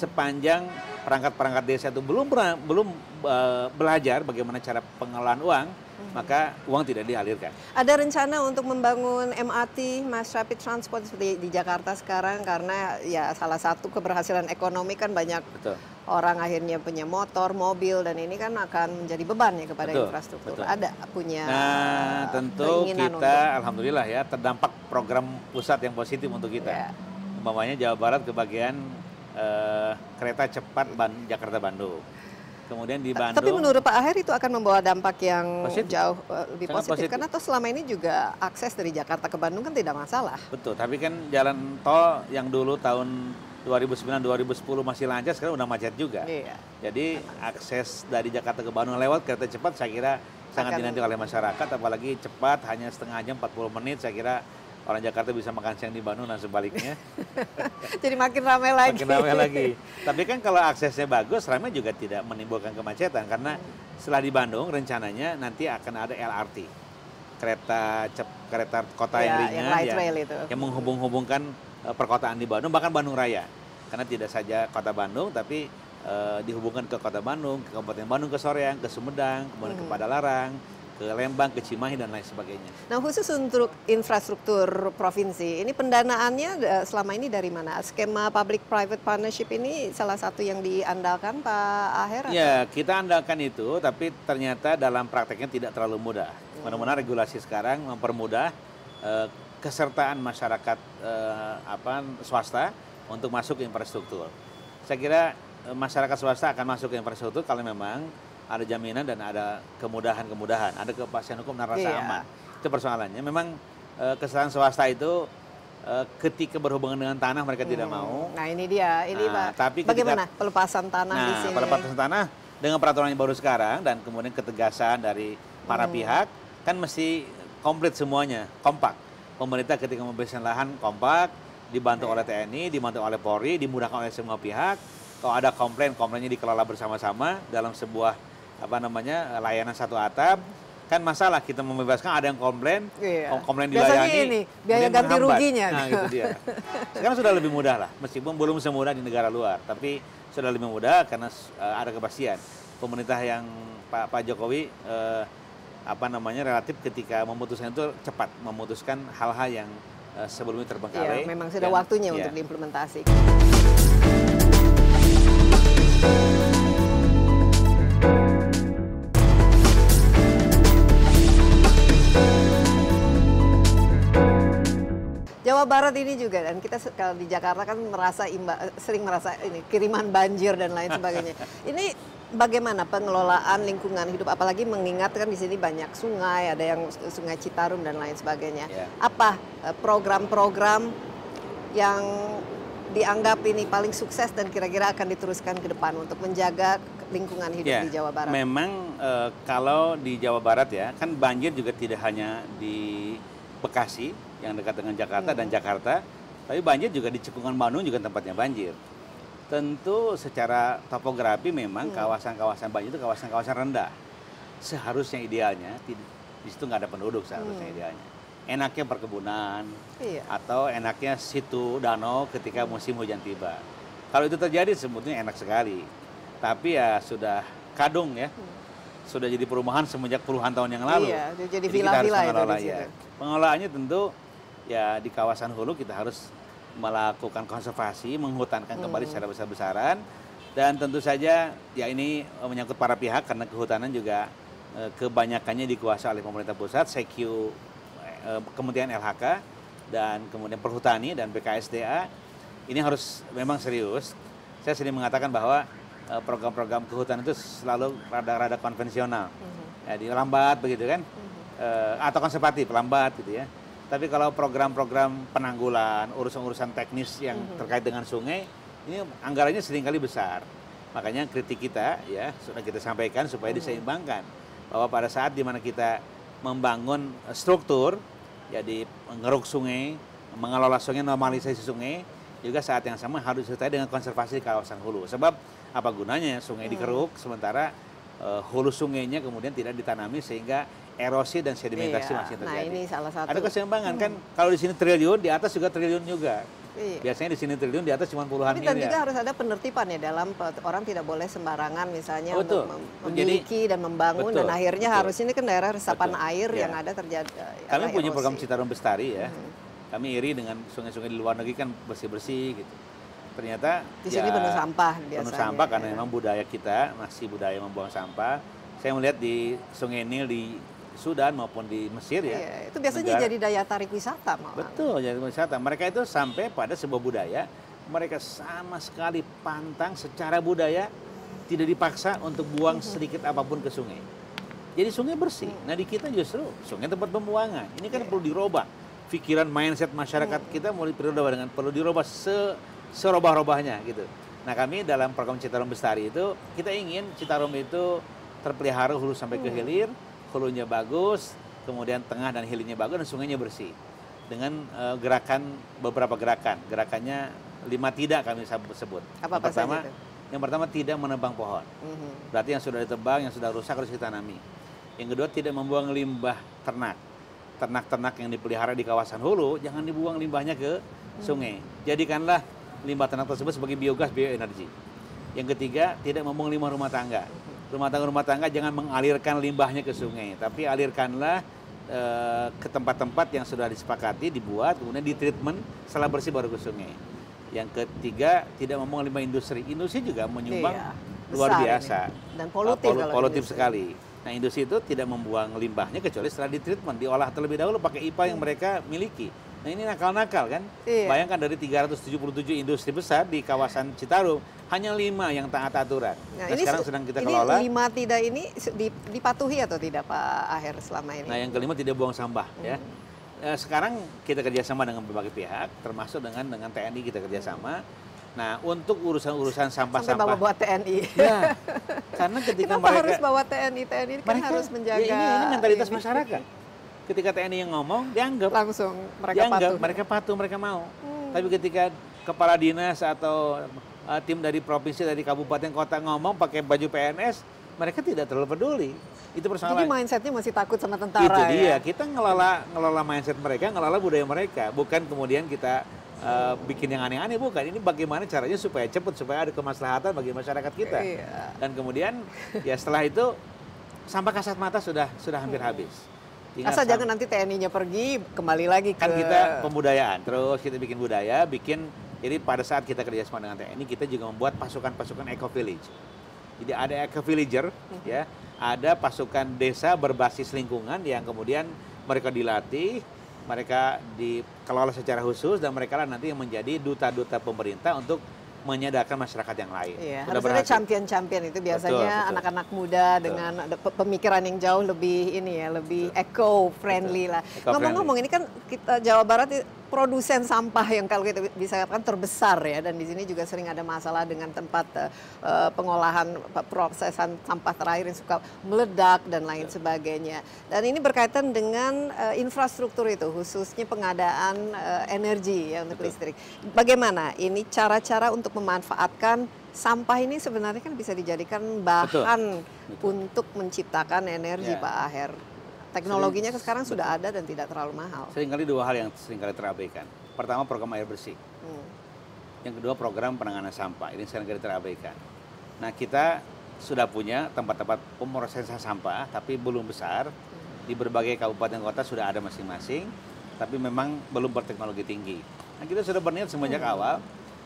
Sepanjang perangkat-perangkat desa itu belum belum uh, belajar bagaimana cara pengelolaan uang, maka uang tidak dialirkan. Ada rencana untuk membangun M R T, mass rapid transport seperti di Jakarta sekarang karena ya salah satu keberhasilan ekonomi kan banyak betul. Orang akhirnya punya motor, mobil dan ini kan akan menjadi beban ya kepada betul, infrastruktur. Betul. Ada punya nah, tentu kita untuk... alhamdulillah ya terdampak program pusat yang positif untuk kita. Ya. Umpamanya Jawa Barat kebagian eh, kereta cepat Ban- Jakarta Bandung. Kemudian di Bandung. Tapi menurut Pak Aher itu akan membawa dampak yang positif. Jauh lebih positif, positif karena toh selama ini juga akses dari Jakarta ke Bandung kan tidak masalah. Betul, tapi kan jalan tol yang dulu tahun dua ribu sembilan dua ribu sepuluh masih lancar, sekarang udah macet juga. Iya. Jadi akses dari Jakarta ke Bandung lewat kereta cepat saya kira sangat dinanti oleh masyarakat, apalagi cepat hanya setengah jam empat puluh menit, saya kira orang Jakarta bisa makan siang di Bandung dan sebaliknya. Jadi makin ramai lagi. Makin ramai lagi. Tapi kan kalau aksesnya bagus, ramai juga tidak menimbulkan kemacetan, karena setelah di Bandung rencananya nanti akan ada L R T. Kereta cep, kereta kota ya, yang ringan yang, yang, yang menghubung-hubungkan perkotaan di Bandung, bahkan Bandung Raya, karena tidak saja kota Bandung tapi e, dihubungkan ke kota Bandung, ke Kabupaten Bandung, ke Soreang, ke Sumedang, kemudian hmm. ke Padalarang, ke Lembang, ke Cimahi dan lain sebagainya. Nah, khusus untuk infrastruktur provinsi ini pendanaannya selama ini dari mana? Skema public-private partnership ini salah satu yang diandalkan Pak Aher? Ya, atau? Kita andalkan itu, tapi ternyata dalam prakteknya tidak terlalu mudah. Hmm. Benar-benar regulasi sekarang mempermudah eh, kesertaan masyarakat eh, apa swasta untuk masuk ke infrastruktur. Saya kira eh, masyarakat swasta akan masuk ke infrastruktur kalau memang ada jaminan dan ada kemudahan-kemudahan, ada kepastian hukum dan rasa yeah. aman. Itu persoalannya. Memang e, kesalahan swasta itu e, ketika berhubungan dengan tanah mereka hmm. tidak mau. Nah ini dia, ini nah, Pak. Tapi ketika, bagaimana pelepasan tanah nah, di sini? Pelepasan tanah dengan peraturan yang baru sekarang dan kemudian ketegasan dari para hmm. pihak, kan mesti komplit semuanya, kompak. Pemerintah ketika membebaskan lahan kompak, dibantu yeah. oleh T N I, dibantu oleh Polri, dimudahkan oleh semua pihak. Kalau ada komplain, komplainnya dikelola bersama-sama dalam sebuah apa namanya layanan satu atap. Kan masalah kita membebaskan, ada yang komplain, iya. komplain dilayani, biasanya ini biaya ganti menghambat. ruginya. Nah, gitu dia. Sekarang sudah lebih mudah lah, meskipun belum semudah di negara luar, tapi sudah lebih mudah karena uh, ada kepastian. Pemerintah yang Pak, Pak Jokowi uh, apa namanya relatif ketika memutuskan itu cepat, memutuskan hal-hal yang uh, sebelumnya terbengkalai. Iya, memang sudah dan, waktunya iya. untuk diimplementasi. Jawa Barat ini juga, dan kita kalau di Jakarta kan merasa imba, sering merasa ini kiriman banjir dan lain sebagainya. Ini bagaimana pengelolaan lingkungan hidup, apalagi mengingatkan di sini banyak sungai, ada yang sungai Citarum dan lain sebagainya. Yeah. Apa program-program yang dianggap ini paling sukses dan kira-kira akan diteruskan ke depan untuk menjaga lingkungan hidup yeah. di Jawa Barat? Memang e, kalau di Jawa Barat ya, kan banjir juga tidak hanya di Bekasi, yang dekat dengan Jakarta hmm. dan Jakarta, tapi banjir juga di cekungan Bandung juga tempatnya banjir. Tentu secara topografi memang kawasan-kawasan hmm. banjir itu kawasan-kawasan rendah. Seharusnya idealnya di, di situ nggak ada penduduk seharusnya hmm. idealnya. Enaknya perkebunan iya. atau enaknya situ danau ketika musim hujan tiba. Kalau itu terjadi sebetulnya enak sekali. Tapi ya sudah kadung ya. Hmm. Sudah jadi perumahan semenjak puluhan tahun yang lalu. Iya, jadi vila-vila itu di situ. Ya. Pengelolaannya tentu ya di kawasan hulu kita harus melakukan konservasi, menghutankan hmm. kembali secara besar-besaran, dan tentu saja ya ini menyangkut para pihak karena kehutanan juga eh, kebanyakannya dikuasai oleh pemerintah pusat, C Q eh, Kementerian L H K dan kemudian Perhutani dan P K S D A. Ini harus memang serius. Saya sering mengatakan bahwa program-program kehutanan itu selalu rada-rada konvensional, mm-hmm. jadi lambat begitu kan, mm-hmm. e, atau konservatif lambat gitu ya. Tapi kalau program-program penanggulan, urusan-urusan teknis yang mm-hmm. terkait dengan sungai, ini anggarannya seringkali besar. Makanya kritik kita ya sudah kita sampaikan supaya mm-hmm. diseimbangkan, bahwa pada saat dimana kita membangun struktur, jadi mengeruk sungai, mengelola sungai, normalisasi sungai, juga saat yang sama harus disertai dengan konservasi di kawasan hulu. Sebab apa gunanya sungai dikeruk hmm. sementara uh, hulu sungainya kemudian tidak ditanami sehingga erosi dan sedimentasi iya. masih terjadi. Nah, ini salah satu. Ada keseimbangan hmm. kan kalau di sini triliun di atas juga triliun juga. Iya. Biasanya di sini triliun di atas cuma puluhan miliar. Tapi juga harus ada penertiban ya dalam orang tidak boleh sembarangan misalnya betul. Untuk memiliki Jadi, dan membangun betul, dan akhirnya betul. harus ini kan daerah resapan betul. air ya. yang ada terjadi. Kami ada punya erosi. Program Citarum Bestari ya. Hmm. Kami iri dengan sungai-sungai di luar negeri kan bersih-bersih gitu. Ternyata di sini ya, penuh sampah biasanya. Penuh sampah karena ya. memang budaya kita masih budaya membuang sampah. Saya melihat di Sungai Nil di Sudan maupun di Mesir ya. ya itu biasanya negara, jadi daya tarik wisata malah. Betul, jadi wisata. Mereka itu sampai pada sebuah budaya, mereka sama sekali pantang secara budaya tidak dipaksa untuk buang sedikit apapun ke sungai. Jadi sungai bersih. Hmm. Nah, di kita justru sungai tempat pembuangan. Ini kan ya. perlu dirubah. Pikiran mindset masyarakat hmm. kita mulai perlu dirubah dengan perlu dirubah se serobah-robahnya gitu. Nah, kami dalam program Citarum Bestari itu, kita ingin Citarum itu terpelihara hulu sampai ke hilir, hulunya bagus, kemudian tengah dan hilirnya bagus, dan sungainya bersih. Dengan uh, gerakan, beberapa gerakan. Gerakannya lima tidak kami sebut. Apa yang pertama, itu? Yang pertama tidak menebang pohon. Mm-hmm. Berarti yang sudah ditebang, yang sudah rusak harus kita tanami. Yang kedua, tidak membuang limbah ternak. Ternak-ternak yang dipelihara di kawasan hulu, jangan dibuang limbahnya ke sungai. Mm-hmm. Jadikanlah limbah ternak tersebut sebagai biogas, bioenergi. Yang ketiga, tidak membuang limbah rumah tangga. Rumah tangga-rumah tangga jangan mengalirkan limbahnya ke sungai, tapi alirkanlah e, ke tempat-tempat yang sudah disepakati, dibuat, kemudian ditreatment, setelah bersih baru ke sungai. Yang ketiga, tidak membuang limbah industri. Industri juga menyumbang iya, luar biasa. Ini. Dan polutif, Pol polutif sekali. Nah, industri itu tidak membuang limbahnya kecuali setelah ditreatment, diolah terlebih dahulu pakai I P A yang mereka miliki. Nah, ini nakal-nakal kan? Iya. Bayangkan dari tiga ratus tujuh puluh tujuh industri besar di kawasan Citarum, hanya lima yang taat aturan. Nah, nah ini sekarang sedang kita ini kelola. Lima tidak ini dipatuhi atau tidak Pak Aher selama ini? Nah, yang kelima tidak buang sampah hmm. ya. Sekarang kita kerjasama dengan berbagai pihak, termasuk dengan dengan T N I kita kerjasama. Hmm. Nah, untuk urusan-urusan sampah-sampah. Sampai bawa T N I. Ya, karena ketika kenapa mereka harus bawa T N I, T N I kan mereka, harus menjaga. Ya ini, ini mentalitas masyarakat. Ketika T N I yang ngomong, dianggap langsung mereka dianggap, patuh. Mereka patuh, mereka mau. Hmm. Tapi ketika kepala dinas atau uh, tim dari provinsi, dari kabupaten kota ngomong pakai baju P N S, mereka tidak terlalu peduli. Itu persoalan. Jadi mindsetnya masih takut sama tentara. Itu dia. Ya? Kita ngelola ngelola mindset mereka, ngelola budaya mereka, bukan kemudian kita Uh, bikin yang aneh-aneh, bukan. Ini bagaimana caranya supaya cepat, supaya ada kemaslahatan bagi masyarakat kita. Iya. Dan kemudian ya setelah itu sampah kasat mata sudah sudah hampir hmm. habis. Ingat, asal jangan nanti T N I-nya pergi kembali lagi ke... Kan kita pembudayaan, terus kita bikin budaya, bikin... Jadi pada saat kita kerjasama dengan T N I, kita juga membuat pasukan-pasukan eco-village. Jadi ada eco-villager, hmm. ya, ada pasukan desa berbasis lingkungan yang kemudian mereka dilatih, mereka dikelola secara khusus dan mereka lah nanti yang menjadi duta-duta pemerintah untuk menyadarkan masyarakat yang lain. Iya, harus ada champion-champion itu biasanya anak-anak muda betul. Dengan pemikiran yang jauh lebih ini ya, lebih eco-friendly lah. Ngomong-ngomong ini kan kita Jawa Barat produsen sampah yang kalau kita bisa katakan terbesar ya, dan di sini juga sering ada masalah dengan tempat uh, pengolahan prosesan sampah terakhir yang suka meledak dan lain sebagainya. Dan ini berkaitan dengan uh, infrastruktur itu, khususnya pengadaan uh, energi ya untuk betul. Listrik. Bagaimana ini cara-cara untuk memanfaatkan sampah ini sebenarnya kan bisa dijadikan bahan betul. Betul. Untuk menciptakan energi ya. Pak Aher. Teknologinya sering, sekarang sudah ada dan tidak terlalu mahal. Seringkali dua hal yang seringkali terabaikan. Pertama, program air bersih. Hmm. Yang kedua, program penanganan sampah. Ini seringkali terabaikan. Nah, kita sudah punya tempat-tempat pemrosesan sampah, tapi belum besar. Di berbagai kabupaten kota sudah ada masing-masing, tapi memang belum berteknologi tinggi. Nah, kita sudah berniat semenjak hmm. awal,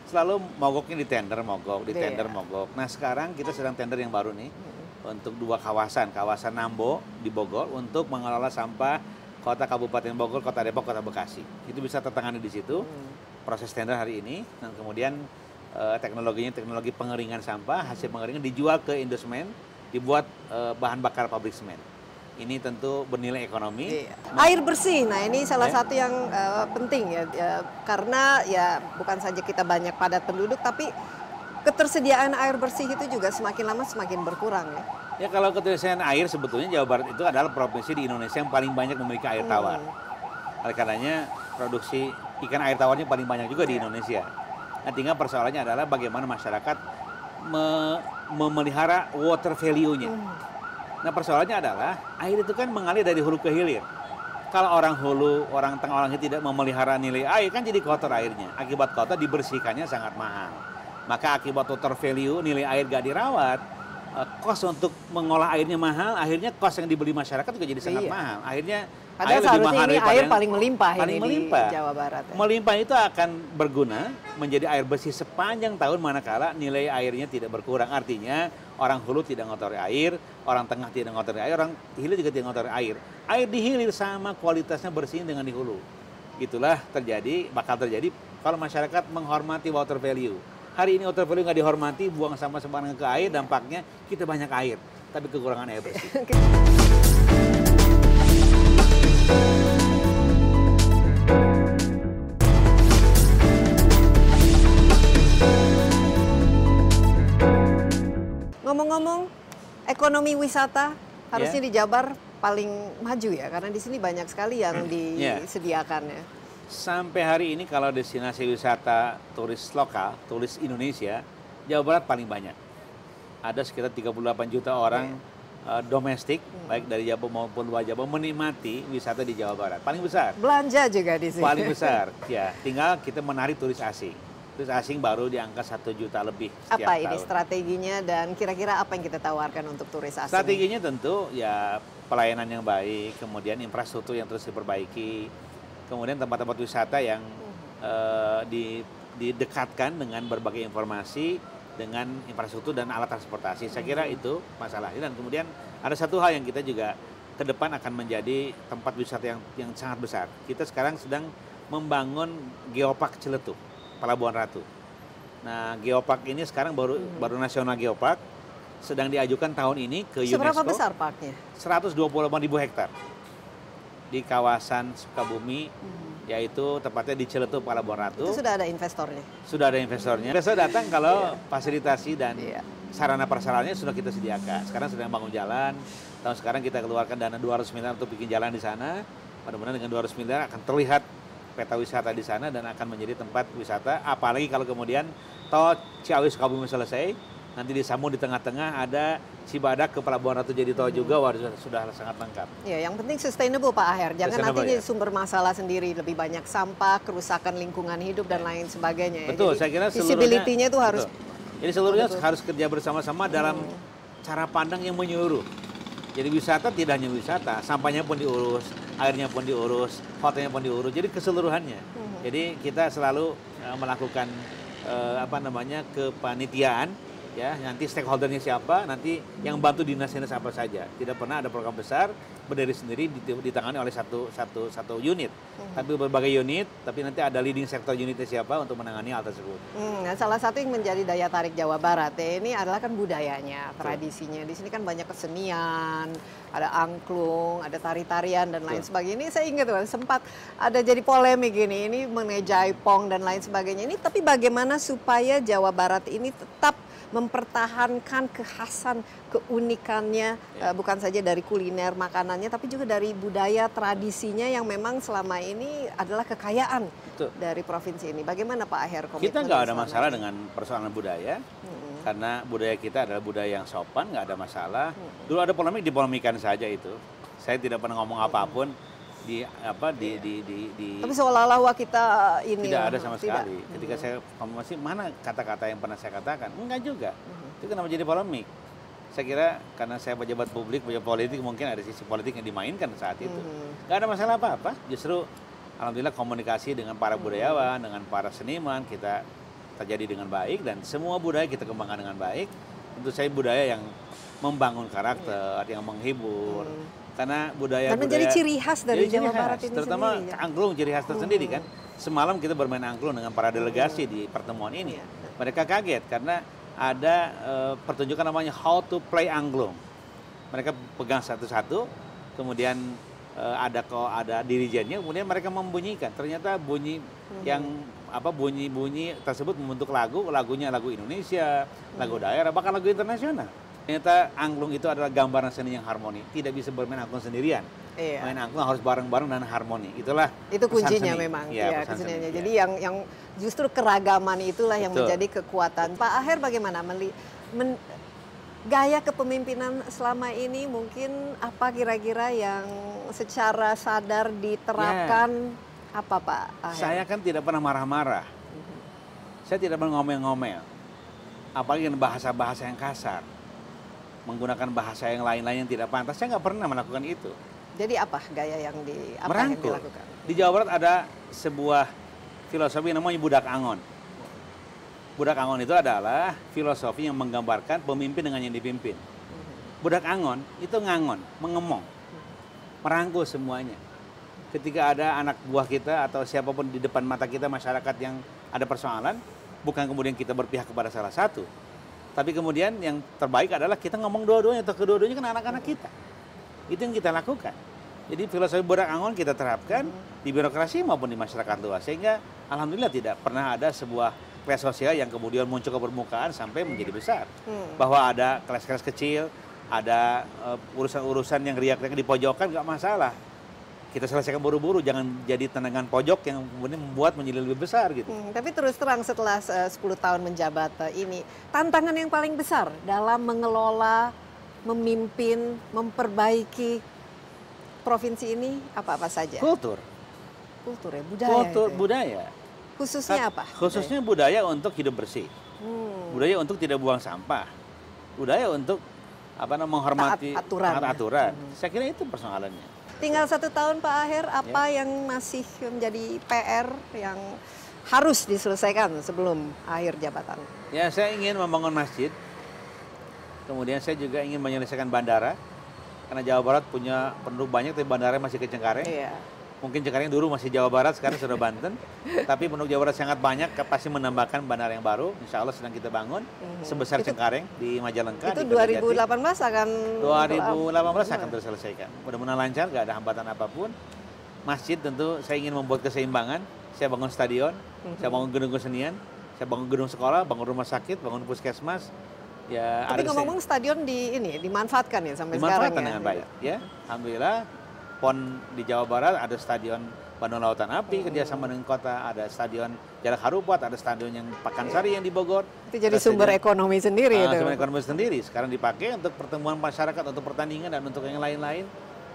selalu mogoknya di tender, mogok, di tender, yeah. mogok. Nah, sekarang kita sedang tender yang baru nih. Hmm. Untuk dua kawasan, kawasan Nambo di Bogor untuk mengelola sampah kota Kabupaten Bogor, kota Depok, kota Bekasi. Itu bisa tertangani di situ, proses tender hari ini, dan kemudian eh, teknologinya teknologi pengeringan sampah, hasil pengeringan dijual ke Indosemen, dibuat eh, bahan bakar pabrik semen. Ini tentu bernilai ekonomi. Iya. Air bersih, nah ini salah ya. Satu yang uh, penting ya, ya, karena ya bukan saja kita banyak padat penduduk, tapi ketersediaan air bersih itu juga semakin lama semakin berkurang ya? Ya kalau ketersediaan air sebetulnya Jawa Barat itu adalah provinsi di Indonesia yang paling banyak memiliki air tawar. Hmm. Oleh karenanya produksi ikan air tawarnya paling banyak juga di Indonesia. Nah tinggal persoalannya adalah bagaimana masyarakat me memelihara water value-nya. Hmm. Nah persoalannya adalah air itu kan mengalir dari hulu ke hilir. Kalau orang hulu, orang tengah, orang hilir tidak memelihara nilai air kan jadi kotor airnya. Akibat kotor dibersihkannya sangat mahal. Maka akibat water value, nilai air gak dirawat, kos untuk mengolah airnya mahal, akhirnya kos yang dibeli masyarakat juga jadi sangat iya. mahal. Akhirnya padahal air lebih mahal daripada air paling melimpah paling ini melimpah. Di Jawa Barat. Ya. Melimpah itu akan berguna menjadi air bersih sepanjang tahun manakala nilai airnya tidak berkurang. Artinya orang hulu tidak ngotori air, orang tengah tidak ngotori air, orang hilir juga tidak ngotori air. Air di hilir sama kualitasnya bersih dengan di hulu. Itulah terjadi, bakal terjadi kalau masyarakat menghormati water value. Hari ini water value nggak dihormati, buang sampah sembarangan ke air, dampaknya kita banyak air, tapi kekurangan air bersih. Ekonomi wisata harusnya yeah. di Jabar paling maju ya, karena di sini banyak sekali yang disediakannya. Yeah. Sampai hari ini kalau destinasi wisata turis lokal, turis Indonesia, Jawa Barat paling banyak. Ada sekitar tiga puluh delapan juta orang yeah. uh, domestik, hmm. baik dari Jawa maupun luar Jawa, menikmati wisata di Jawa Barat. Paling besar. Belanja juga di sini. Paling besar, ya. Tinggal kita menarik turis asing. Turis asing baru di angka satu juta lebih setiap Apa ini tahun. Strateginya dan kira-kira apa yang kita tawarkan untuk turis asing? Strateginya tentu ya pelayanan yang baik, kemudian infrastruktur yang terus diperbaiki, kemudian tempat-tempat wisata yang hmm. uh, di, didekatkan dengan berbagai informasi, dengan infrastruktur dan alat transportasi. Saya kira hmm. itu masalahnya. Dan kemudian ada satu hal yang kita juga ke depan akan menjadi tempat wisata yang, yang sangat besar. Kita sekarang sedang membangun Geopark Ciletu, Palabuhanratu. Nah, Geopark ini sekarang baru hmm. baru nasional Geopark, sedang diajukan tahun ini ke UNESCO. Seberapa besar parknya? seratus dua puluh delapan ribu hektar. Di kawasan Sukabumi, hmm. yaitu tepatnya di Ciletuh, Palabuhanratu. Itu sudah ada investornya? Sudah ada investornya. Investor datang kalau yeah. fasilitasi dan yeah. sarana prasarannya sudah kita sediakan. Sekarang sedang bangun jalan, tahun sekarang kita keluarkan dana dua ratus miliar untuk bikin jalan di sana. Mudah-mudahan dengan dua ratus miliar akan terlihat peta wisata di sana dan akan menjadi tempat wisata. Apalagi kalau kemudian tol Ciawi Sukabumi selesai, nanti disambung di tengah-tengah ada Cibadak ke Palabuhanratu jadi tol hmm. juga, wah, sudah sangat lengkap. Ya, yang penting sustainable Pak Aher. Jangan nanti ya. sumber masalah sendiri, lebih banyak sampah, kerusakan lingkungan hidup dan lain sebagainya. Betul, ya. Jadi, saya kira visibility-nya itu harus. Betul. Jadi seluruhnya betul. harus kerja bersama-sama hmm. dalam cara pandang yang menyeluruh. Jadi wisata tidak hanya wisata, sampahnya pun diurus, airnya pun diurus, hotelnya pun diurus. Jadi keseluruhannya. Hmm. Jadi kita selalu uh, melakukan uh, apa namanya kepanitiaan. Ya, nanti stakeholdernya siapa, nanti yang bantu dinas-dinas apa saja. Tidak pernah ada program besar berdiri sendiri ditangani oleh satu satu satu unit. Hmm. Tapi berbagai unit, tapi nanti ada leading sektor unitnya siapa untuk menangani hal tersebut. Hmm, nah, salah satu yang menjadi daya tarik Jawa Barat ya, ini adalah kan budayanya, tradisinya. Di sini kan banyak kesenian, ada angklung, ada tari-tarian dan lain Tuh. sebagainya. Ini saya ingat sempat ada jadi polemik ini, ini mengenai jaipong dan lain sebagainya. Ini tapi bagaimana supaya Jawa Barat ini tetap mempertahankan kekhasan, keunikannya ya. uh, bukan saja dari kuliner makanannya, tapi juga dari budaya tradisinya yang memang selama ini adalah kekayaan Betul. dari provinsi ini. Bagaimana Pak Aher? Kita nggak ada masalah ini? dengan persoalan budaya, hmm. karena budaya kita adalah budaya yang sopan, nggak ada masalah. Hmm. Dulu ada polemik, dipolemikan saja itu. Saya tidak pernah ngomong hmm. apapun di apa di, yeah. di, di, di, di tapi seolah-olah kita ini tidak ada sama tidak. sekali ketika mm-hmm. saya konfirmasi mana kata-kata yang pernah saya katakan, enggak juga. mm-hmm. Itu kenapa jadi polemik? Saya kira karena saya pejabat publik, pejabat politik, mungkin ada sisi politik yang dimainkan saat itu. mm-hmm. Nggak ada masalah apa-apa, justru alhamdulillah komunikasi dengan para mm-hmm. budayawan, dengan para seniman kita terjadi dengan baik dan semua budaya kita kembangkan dengan baik. Tentu saya budaya yang membangun karakter, mm-hmm. yang menghibur, mm-hmm. karena budaya, dan menjadi budaya, ciri khas dari Jawa khas, Barat ini terutama sendiri. Terutama angklung, ciri khas tersendiri hmm. kan. Semalam kita bermain angklung dengan para delegasi hmm. di pertemuan ini. Ya. Mereka kaget karena ada uh, pertunjukan namanya How to Play Angklung. Mereka pegang satu-satu, kemudian uh, ada kok ada dirijennya, kemudian mereka membunyikan. Ternyata bunyi hmm. yang apa bunyi-bunyi tersebut membentuk lagu, lagunya lagu Indonesia, hmm. lagu daerah, bahkan lagu internasional. Ternyata angklung itu adalah gambaran seni yang harmoni. Tidak bisa bermain angklung sendirian. Iya. Main angklung harus bareng-bareng dan harmoni. Itulah itu kuncinya seni. memang. Ya, ya, seni. Jadi ya. yang yang justru keragaman itulah Betul. yang menjadi kekuatan. Pak Aher bagaimana meli men gaya kepemimpinan selama ini, mungkin apa kira-kira yang secara sadar diterapkan ya. apa Pak Aher? Saya kan tidak pernah marah-marah. Mm-hmm. Saya tidak pernah ngomel-ngomel. Apalagi dengan bahasa-bahasa yang kasar, menggunakan bahasa yang lain-lain yang tidak pantas. Saya nggak pernah melakukan itu. Jadi apa gaya yang, di, apa yang dilakukan? Di Jawa Barat ada sebuah filosofi namanya Budak Angon. Budak Angon itu adalah filosofi yang menggambarkan pemimpin dengan yang dipimpin. Budak Angon itu ngangon, mengemong, merangkul semuanya. Ketika ada anak buah kita atau siapapun di depan mata kita, masyarakat yang ada persoalan, bukan kemudian kita berpihak kepada salah satu. Tapi kemudian yang terbaik adalah kita ngomong dua-duanya, atau kedua-duanya kan anak-anak kita. Itu yang kita lakukan. Jadi filosofi Budak Angon kita terapkan di birokrasi maupun di masyarakat luas. Sehingga alhamdulillah tidak pernah ada sebuah kelas sosial yang kemudian muncul ke permukaan sampai menjadi besar. Bahwa ada kelas-kelas kecil, ada urusan-urusan yang riak-riak di pojokan, nggak masalah. Kita selesaikan buru-buru, jangan jadi tenangan pojok yang kemudian membuat menjadi lebih besar gitu. Hmm, tapi terus terang setelah uh, sepuluh tahun menjabat uh, ini, tantangan yang paling besar dalam mengelola, memimpin, memperbaiki provinsi ini apa-apa saja? Kultur. Kultur ya, budaya. Kultur, ya? budaya. Khususnya apa? Khususnya budaya, budaya untuk hidup bersih. Hmm. Budaya untuk tidak buang sampah. Budaya untuk apa namanya menghormati taat aturan. Taat aturan. Hmm. Saya kira itu persoalannya. Tinggal satu tahun Pak Aher, apa ya. yang masih menjadi P R yang harus diselesaikan sebelum akhir jabatan? Ya, saya ingin membangun masjid, kemudian saya juga ingin menyelesaikan bandara, karena Jawa Barat punya penduduk banyak tapi bandara masih ke Cengkareng. Iya. Mungkin Cengkareng dulu masih Jawa Barat, sekarang sudah Banten, tapi penduduk Jawa Barat sangat banyak, pasti menambahkan bandara yang baru, insya Allah sedang kita bangun, mm-hmm. sebesar itu, Cengkareng di Majalengka. Itu di dua ribu delapan belas akan? dua ribu delapan belas akan terselesaikan. Mudah-mudahan lancar, nggak ada hambatan apapun. Masjid tentu saya ingin membuat keseimbangan, saya bangun stadion, mm-hmm. saya bangun gedung kesenian, saya bangun gedung sekolah, bangun rumah sakit, bangun puskesmas. Ya, tapi ngomong-ngomong stadion di ini dimanfaatkan ya sampai dimanfaatkan sekarang ya? Dengan baik, ya. Alhamdulillah, PON di Jawa Barat ada stadion Bandung Lautan Api, hmm. kerjasama dengan kota, ada stadion Jalak Harupat, ada stadion yang Pakansari yeah. yang di Bogor. Itu jadi sumber stadion, ekonomi sendiri uh, itu. Sumber ekonomi sendiri, sekarang dipakai untuk pertemuan masyarakat, untuk pertandingan dan untuk yang lain-lain.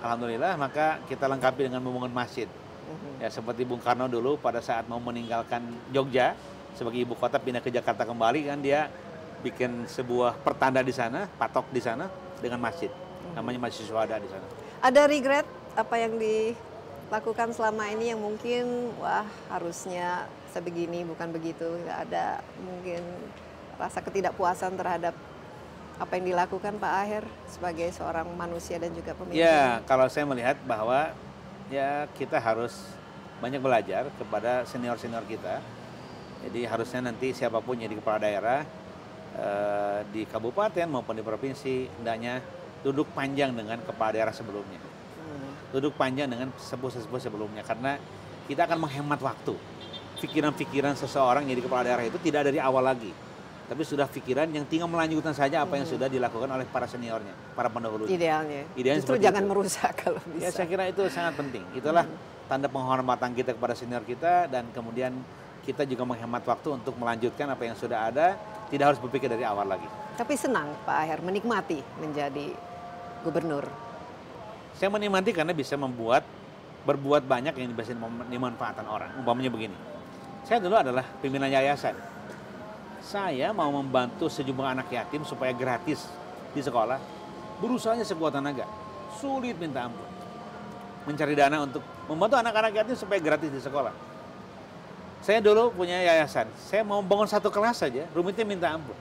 Alhamdulillah, maka kita lengkapi dengan membangun masjid. Hmm. Ya seperti Bung Karno dulu pada saat mau meninggalkan Jogja sebagai ibu kota pindah ke Jakarta kembali kan dia bikin sebuah pertanda di sana, patok di sana dengan masjid. Namanya Masjid Syuhada di sana. Ada regret apa yang dilakukan selama ini yang mungkin wah harusnya sebegini bukan begitu? Ada mungkin rasa ketidakpuasan terhadap apa yang dilakukan Pak Aher sebagai seorang manusia dan juga pemimpin? Ya, kalau saya melihat bahwa ya kita harus banyak belajar kepada senior-senior kita. Jadi harusnya nanti siapapun jadi kepala daerah di kabupaten maupun di provinsi hendaknya duduk panjang dengan kepala daerah sebelumnya, hmm. duduk panjang dengan sepuh-sepuh sebelumnya, karena kita akan menghemat waktu. Pikiran-pikiran seseorang jadi kepala daerah itu tidak dari awal lagi, tapi sudah pikiran yang tinggal melanjutkan saja apa hmm. yang sudah dilakukan oleh para seniornya, para pendahulunya. Idealnya, Idealnya justru jangan itu. merusak kalau bisa. Ya, saya kira itu sangat penting. Itulah hmm. tanda penghormatan kita kepada senior kita, dan kemudian kita juga menghemat waktu untuk melanjutkan apa yang sudah ada. Tidak harus berpikir dari awal lagi. Tapi senang Pak Aher menikmati menjadi gubernur? Saya menikmati karena bisa membuat, berbuat banyak yang dimanfaatkan orang. Umpamanya begini, saya dulu adalah pimpinan yayasan. Saya mau membantu sejumlah anak yatim supaya gratis di sekolah. Berusahanya sekuat tenaga, sulit minta ampun. Mencari dana untuk membantu anak-anak yatim supaya gratis di sekolah. Saya dulu punya yayasan, saya mau bangun satu kelas saja, rumitnya minta ampun.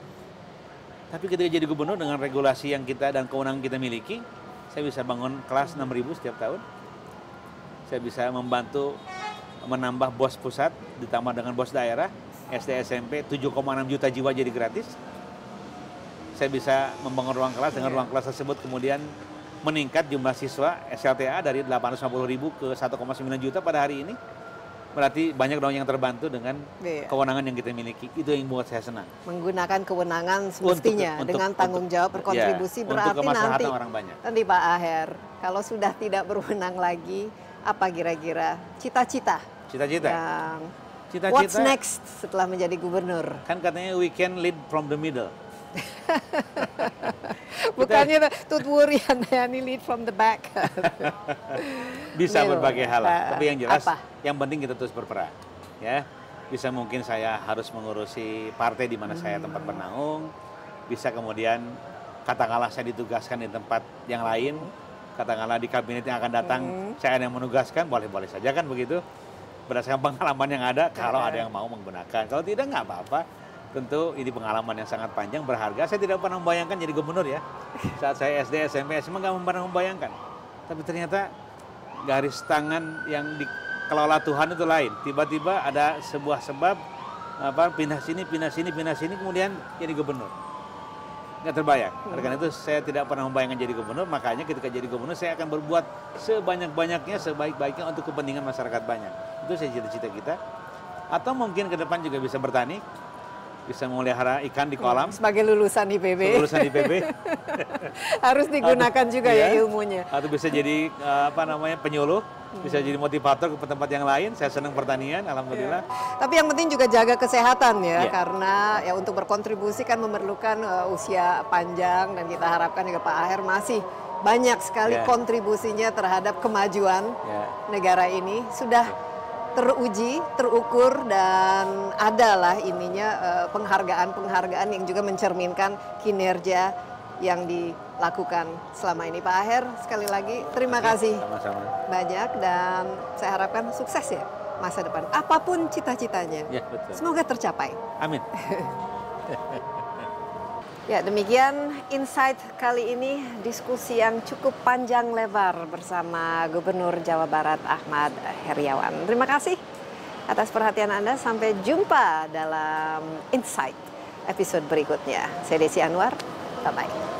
Tapi ketika jadi gubernur dengan regulasi yang kita dan kewenangan kita miliki, saya bisa bangun kelas enam ribu setiap tahun. Saya bisa membantu menambah BOS pusat, ditambah dengan BOS daerah, S D S M P tujuh koma enam juta jiwa jadi gratis. Saya bisa membangun ruang kelas, dengan ruang kelas tersebut kemudian meningkat jumlah siswa S L T A dari delapan ratus lima puluh ribu ke satu koma sembilan juta pada hari ini. Berarti banyak dong yang terbantu dengan iya. kewenangan yang kita miliki. Itu yang buat saya senang. Menggunakan kewenangan semestinya untuk, dengan untuk, tanggung jawab berkontribusi iya, berarti untuk nanti orang banyak. Nanti Pak Aher, kalau sudah tidak berwenang lagi, apa kira-kira cita-cita? Cita-cita. Yang cita-cita. What's next setelah menjadi gubernur? Kan katanya we can lead from the middle. Bukannya Tut Wuri Handayani lead from the back. Bisa Mil, berbagai hal, uh, tapi yang jelas, apa? yang penting kita terus berperang. Ya, bisa mungkin saya harus mengurusi partai di mana hmm. saya tempat bernaung, bisa kemudian katakanlah saya ditugaskan di tempat yang lain, katakanlah di kabinet yang akan datang hmm. saya yang menugaskan, boleh-boleh saja kan begitu, berdasarkan pengalaman yang ada. Kalau hmm. ada yang mau menggunakan, kalau tidak nggak apa-apa. Tentu ini pengalaman yang sangat panjang, berharga. Saya tidak pernah membayangkan jadi gubernur ya. Saat saya S D, S M P, S M A nggak pernah membayangkan. Tapi ternyata garis tangan yang dikelola Tuhan itu lain. Tiba-tiba ada sebuah sebab apa, pindah sini, pindah sini, pindah sini, kemudian jadi gubernur. Nggak terbayang. Oleh karena itu saya tidak pernah membayangkan jadi gubernur. Makanya ketika jadi gubernur saya akan berbuat sebanyak-banyaknya, sebaik-baiknya untuk kepentingan masyarakat banyak. Itu saya cita-cita kita. Atau mungkin ke depan juga bisa bertani. bisa memelihara ikan di kolam. Sebagai lulusan I P B. Lulusan I P B. Harus digunakan atau, juga ya, ya ilmunya. Atau bisa jadi apa namanya penyuluh, hmm. bisa jadi motivator ke tempat yang lain. Saya senang pertanian, alhamdulillah. Ya. Tapi yang penting juga jaga kesehatan ya, ya. Karena ya untuk berkontribusi kan memerlukan uh, usia panjang, dan kita harapkan juga Pak Aher masih banyak sekali ya. kontribusinya terhadap kemajuan ya. negara ini. Sudah ya. teruji, terukur, dan adalah ininya penghargaan-penghargaan yang juga mencerminkan kinerja yang dilakukan selama ini. Pak Aher, sekali lagi terima kasih Sama-sama. banyak, dan saya harapkan sukses ya masa depan. Apapun cita-citanya, ya, betul. semoga tercapai. Amin. Ya, demikian Insight kali ini, diskusi yang cukup panjang lebar bersama Gubernur Jawa Barat Ahmad Heryawan. Terima kasih atas perhatian Anda. Sampai jumpa dalam Insight episode berikutnya. Saya Desi Anwar. Bye-bye.